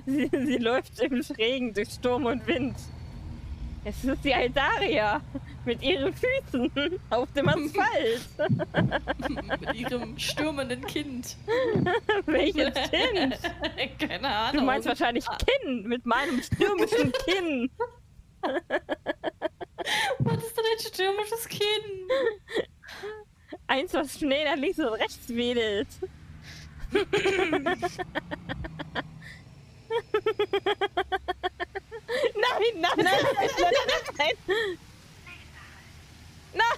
Sie, sie läuft im Regen durch Sturm und Wind. Es ist die Aidaria mit ihren Füßen auf dem Asphalt. Mit ihrem stürmenden Kind. Welches Kind? Keine Ahnung. Du meinst wahrscheinlich Kinn, mit meinem stürmischen Kinn. Was ist denn ein stürmisches Kinn? Eins, was schnell nach links und rechts wedelt. Nein, nein, nein, nein, nein, nein, nein! Nein!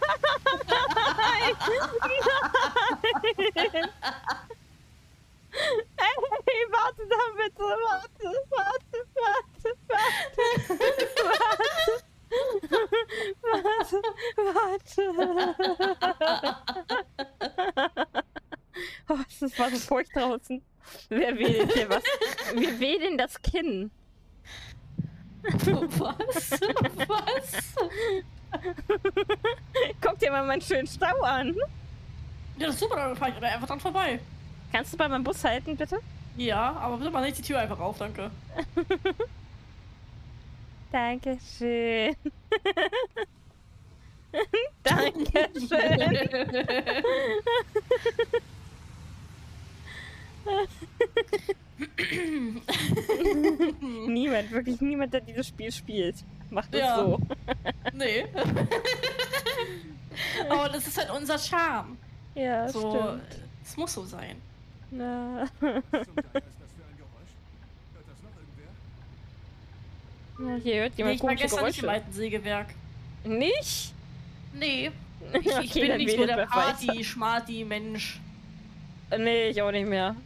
Hey, warte da bitte, warte, warte, warte, warte, warte, warte, warte. Oh, es ist mal so feucht draußen. Wer wedelt hier was? Wir wedeln das Kinn. Was? Was? Guck dir mal meinen schönen Stau an. Ja, das ist super, dann fahr ich einfach dran vorbei. Kannst du bei meinem Bus halten, bitte? Ja, aber bitte mal nicht die Tür einfach auf, danke. Dankeschön. Dankeschön. Niemand, wirklich niemand, der dieses Spiel spielt, macht das ja so. Nee. Aber das ist halt unser Charme. Ja, so, stimmt. Es muss so sein. Na. Was zum Teil ist das für ein Geräusch? Hört das noch irgendwer? Na, hier hört jemand nee, komische Geräusche. Ich war gestern nicht im alten Sägewerk. Nicht? Nee. Ich, ich okay, bin nicht so der Party-Schmarty-Mensch. Nee, ich auch nicht mehr.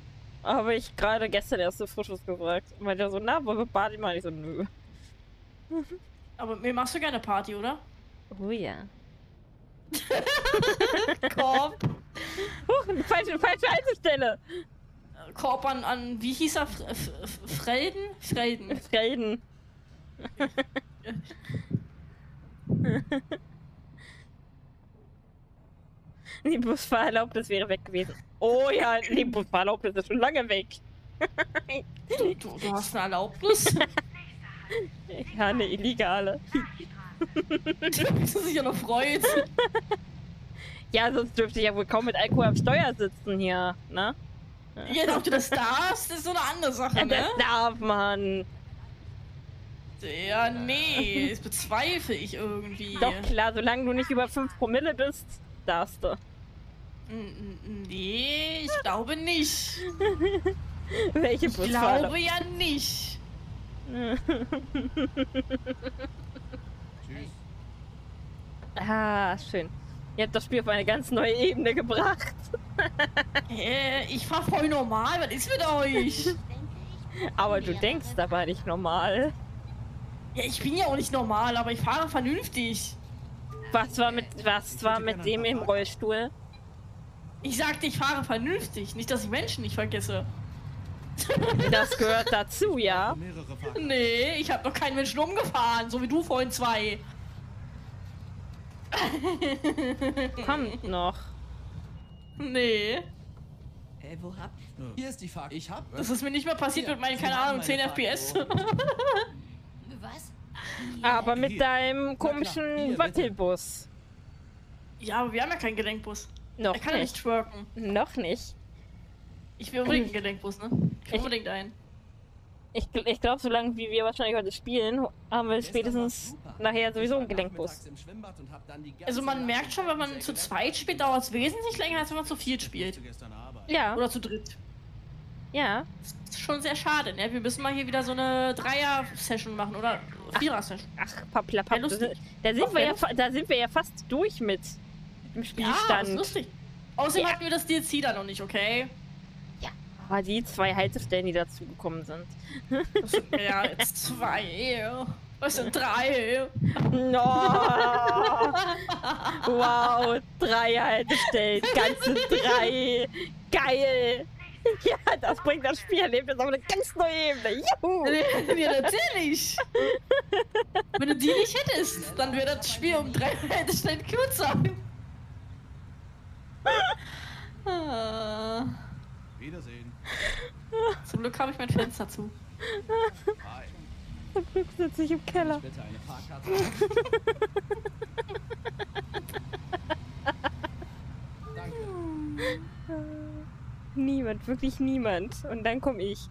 Habe ich gerade gestern erst so Frisches gefragt. Und meinte so, na, wollen wir Party machen? Ich so, nö. Aber mir machst du gerne Party, oder? Oh ja. Korb. Huch, falsche, falsche Haltestelle. Korb an, an, wie hieß er? Frelden? Frelden. Frelden. Die Busfahrerlaubnis wäre weg gewesen. Oh ja, die Busfahrerlaubnis ist schon lange weg. Du, du, du hast eine Erlaubnis? Ja, eine illegale. Dass du dich ja noch freut. Ja, sonst dürfte ich ja wohl kaum mit Alkohol am Steuer sitzen hier, ne? Ja, ob du das darfst, ist so eine andere Sache, ja, ne? Das darf man. Ja, nee, das bezweifle ich irgendwie. Doch klar, solange du nicht über fünf Promille bist. Darfst du? Nee, ich glaube nicht. Welche Busfahrer? Ich glaube ja nicht. Tschüss. Ah, schön. Ihr habt das Spiel auf eine ganz neue Ebene gebracht. Hä? Ich fahr voll normal, was ist mit euch? Aber du denkst dabei nicht normal. Ja, ich bin ja auch nicht normal, aber ich fahre vernünftig. Was war mit, was war mit dem im Rollstuhl? Ich sagte, ich fahre vernünftig, nicht, dass ich Menschen nicht vergesse. Das gehört dazu, ja? Nee, ich habe noch keinen Menschen umgefahren, so wie du vorhin zwei. Kommt noch. Nee. Ey, wo habt ihr? Hier ist die Fahrt. Ich hab. Das ist mir nicht mehr passiert mit meinen, keine Ahnung, zehn F P S. Was? Aber mit deinem komischen Wackelbus. Ja, aber wir haben ja keinen Gelenkbus. Noch nicht. Er kann ja nicht twerken. Noch nicht. Ich will unbedingt einen Gelenkbus, ne? Ich will unbedingt einen. Ich, ich glaube, solange wie wir wahrscheinlich heute spielen, haben wir spätestens nachher sowieso einen Gelenkbus. Also man merkt schon, wenn man zu zweit spielt, dauert es wesentlich länger, als wenn man zu viert spielt. Ja. Oder zu dritt. Ja. Das ist schon sehr schade, ne? Wir müssen mal hier wieder so eine Dreier-Session machen, oder? Vierer-Session. Ach, Papla, Papla. Ja, lustig. Da sind, wir ja, da sind wir ja fast durch mit dem Spielstand. Ja, das ist lustig. Außerdem ja. hatten wir das D L C da noch nicht, okay? Ja. Aber die zwei Haltestellen, die dazugekommen sind. Das sind mehr als zwei. Das sind drei. No. Wow, drei Haltestellen. Ganze drei. Geil. Ja, das bringt das Spielerlebnis auf eine ganz neue Ebene. Juhu! Ja, natürlich! Wenn du die nicht hättest, dann wäre das Spiel um drei Haltestellen kürzer. Ah. Wiedersehen. Zum Glück habe ich mein Fenster zu. Zum Glück sitze ich im Keller. Bitte eine Fahrkarte. Danke. Niemand, wirklich niemand. Und dann komme ich.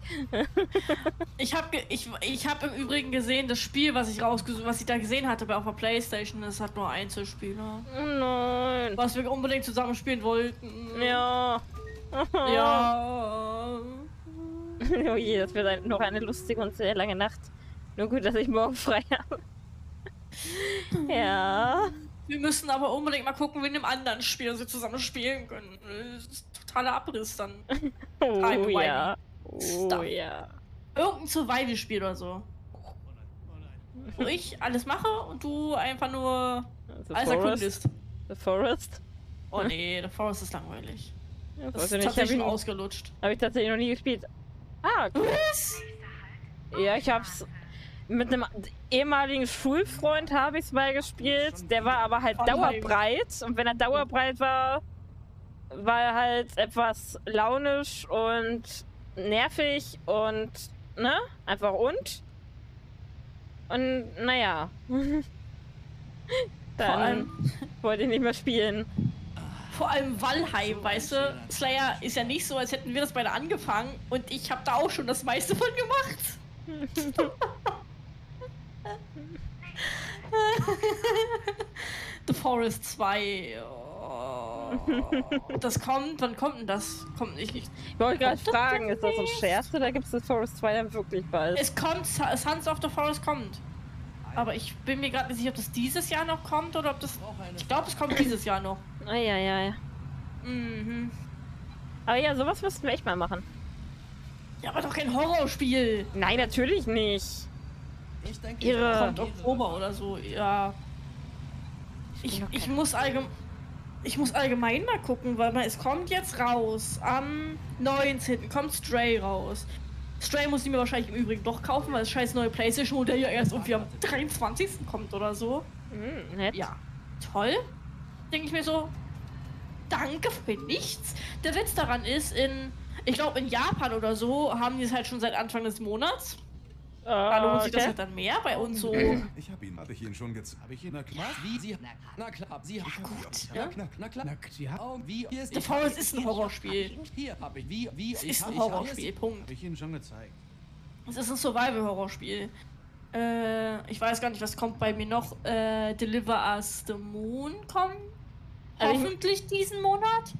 ich habe ich, ich hab im Übrigen gesehen, das Spiel, was ich rausgesucht, was ich da gesehen hatte bei auf der Playstation, das hat nur Einzelspieler. Oh nein. Was wir unbedingt zusammen spielen wollten. Ja. Ja. Oh je, das wird ein, noch eine lustige und sehr lange Nacht. Nur gut, dass ich morgen frei habe. Ja. Wir müssen aber unbedingt mal gucken, wie in einem anderen Spiel sie zusammen spielen können. Das ist totaler Abriss dann. Oh Time ja. Oh ja. Irgendein Survival-Spiel oder so. Wo ich alles mache und du einfach nur the alles erkundest. The Forest? Oh nee, The Forest ist langweilig. Ja, das ist nicht, tatsächlich hab ich, ausgelutscht. Habe ich tatsächlich noch nie gespielt. Ah, cool. Was? Ja, ich hab's... Mit einem ehemaligen Schulfreund habe ich es mal gespielt, der war aber halt dauerbreit und wenn er dauerbreit war, war er halt etwas launisch und nervig und, ne, einfach und. Und, naja. Dann wollte ich nicht mehr spielen. Vor allem Valheim, weißt du, Slayer ist ja nicht so, als hätten wir das beide angefangen und ich habe da auch schon das meiste von gemacht. The Forest zwei. Oh. Das kommt, wann kommt denn das? Kommt nicht. Ich wollte gerade fragen, ist das ein Scherz oder gibt es The Forest zwei dann wirklich bald? Es kommt, Sons of the Forest kommt. Aber ich bin mir gerade nicht sicher, ob das dieses Jahr noch kommt oder ob das. Ich glaube, es kommt dieses Jahr noch. Ah, ja, ja, ja. Mhm. Aber ja, sowas müssten wir echt mal machen. Ja, aber doch kein Horrorspiel. Nein, natürlich nicht. Ich denke, ihre kommt Oktober oder so, ja. Ich, ich, muss allgemein, ich muss allgemein mal gucken, weil man, es kommt jetzt raus. Am neunzehnten kommt Stray raus. Stray muss ich mir wahrscheinlich im Übrigen doch kaufen, weil das scheiß neue Playstation-Modell ja erst irgendwie am dreiundzwanzigsten kommt oder so. Mm, nett. Ja, toll. Denke ich mir so, danke für nichts. Der Witz daran ist, in, ich glaube in Japan oder so, haben die es halt schon seit Anfang des Monats. Da lohnt sich das halt dann mehr bei uns so. Ich hab ihn, hab ich ihn schon gezeigt. Hab ich ihn, na klar. Wie sie, na klar, sie haben gut. Na klar, na klar, sie haben wie hier ist. The Forest ist ein Horrorspiel. Hier hab ich wie wie ist ein Horrorspiel. Punkt. Hab ich ihn schon gezeigt. Es ist ein Survival-Horrorspiel. Äh, ich weiß gar nicht, was kommt bei mir noch. Äh, Deliver Us the Moon kommen hoffentlich diesen Monat.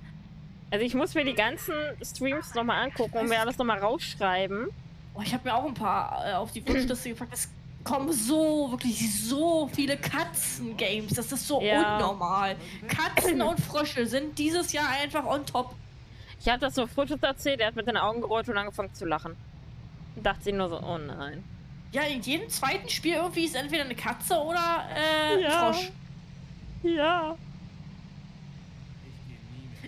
Also ich muss mir die ganzen Streams nochmal angucken und mir alles nochmal rausschreiben. Oh, ich habe mir auch ein paar äh, auf die Wunschliste gepackt. Es kommen so, wirklich so viele Katzen-Games. Das ist so ja. unnormal. Katzen und Frösche sind dieses Jahr einfach on top. Ich habe das so Frösche erzählt, er hat mit den Augen gerollt und angefangen zu lachen. Und dachte ich nur so, oh nein. Ja, in jedem zweiten Spiel irgendwie ist entweder eine Katze oder äh, ja. ein Frosch. Ja.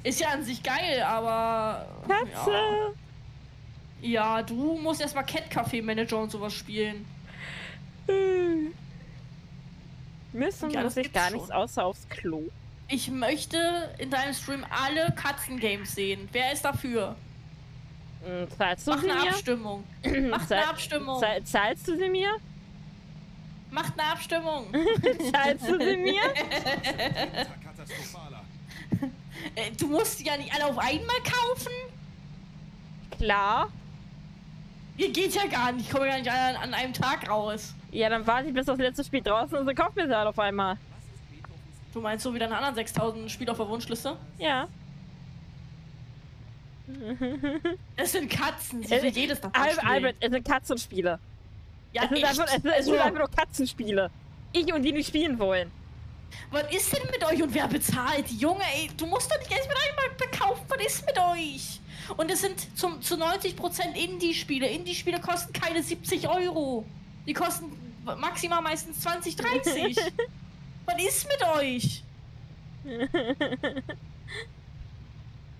Ist ja an sich geil, aber... Katze! Ja. Ja, du musst erstmal Cat Café Manager und sowas spielen. Hm. Müssen ja, muss ich gar nichts außer aufs Klo. Ich möchte in deinem Stream alle Katzen-Games sehen. Wer ist dafür? Hm, zahlst du Mach sie eine mir? Abstimmung. Mach Zahl, eine Abstimmung. Zahl, zahlst du sie mir? Mach eine Abstimmung. Zahlst du sie mir? Du musst die ja nicht alle auf einmal kaufen? Klar. Ihr geht ja gar nicht, ich komme ja gar nicht an, an einem Tag raus. Ja, dann warte ich bis das letzte Spiel draußen und dann kauft mir sie halt auf einmal. Du meinst so wie deine anderen sechstausend Spiele auf der Wunschliste? Ja. Es sind Katzen, sie will jedes davon spielen. Albert, es sind Katzenspiele. Ja, es sind einfach, es, es sind einfach nur Katzenspiele. Ich und die nicht spielen wollen. Was ist denn mit euch und wer bezahlt? Junge, ey, du musst doch nicht erst mit einmal verkaufen, was ist mit euch? Und es sind zum, zu neunzig Prozent Indie-Spiele. Indie-Spiele kosten keine siebzig Euro. Die kosten maximal meistens zwanzig, dreißig. Was ist mit euch?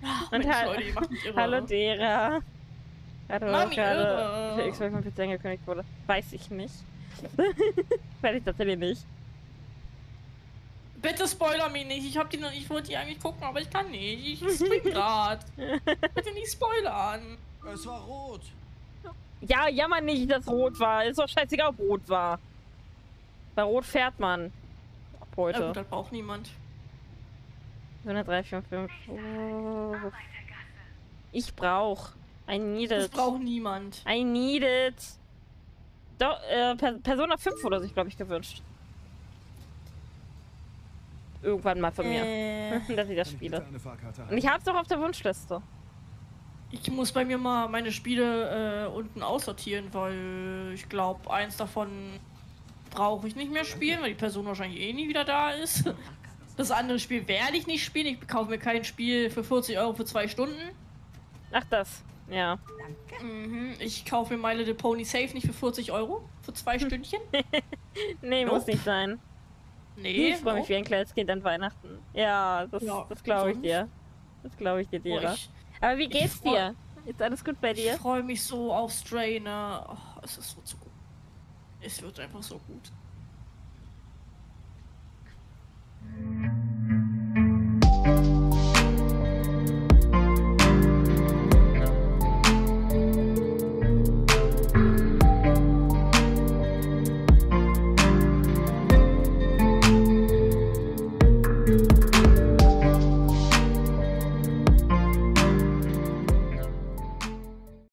Ach, Mensch, Leute, ihr macht mich irre. Hallo, Dera. Hallo, Mami, irre. Ich weiß, ob mein P C angekündigt wurde. Weiß ich nicht. Weiß ich tatsächlich nicht. Bitte spoiler mich nicht, ich hab die noch, ich wollte die eigentlich gucken, aber ich kann nicht. Ich stream grad. Bitte nicht spoilern. Es war rot. Ja, jammer nicht, dass rot war. Ist doch scheißegal, ob rot war. Bei rot fährt man. Ab heute. Ja gut, das braucht niemand. hundertdrei, fünfundvierzig. Oh. Ich brauch. I need it. Ich brauch niemand. I need it. Do äh, Persona fünf wurde sich, glaube ich, gewünscht. Irgendwann mal von äh. mir. Dass ich das spiele. Und ich hab's doch auf der Wunschliste. Ich muss bei mir mal meine Spiele äh, unten aussortieren, weil ich glaube, eins davon brauche ich nicht mehr spielen, weil die Person wahrscheinlich eh nie wieder da ist. Das andere Spiel werde ich nicht spielen. Ich kaufe mir kein Spiel für vierzig Euro für zwei Stunden. Ach das, ja. Mhm, ich kaufe mir My Little Pony Safe nicht für vierzig Euro für zwei Stündchen. Nee, nope. Muss nicht sein. Nee, ich freue mich wie ein kleines Kind an Weihnachten. Ja, das, ja, das glaube ich dir. Das glaube ich dir, Dira. Aber wie geht's dir? Ist alles gut bei dir? Ich freue mich so auf Stray, ne? Oh, es ist so, so gut. Es wird einfach so gut.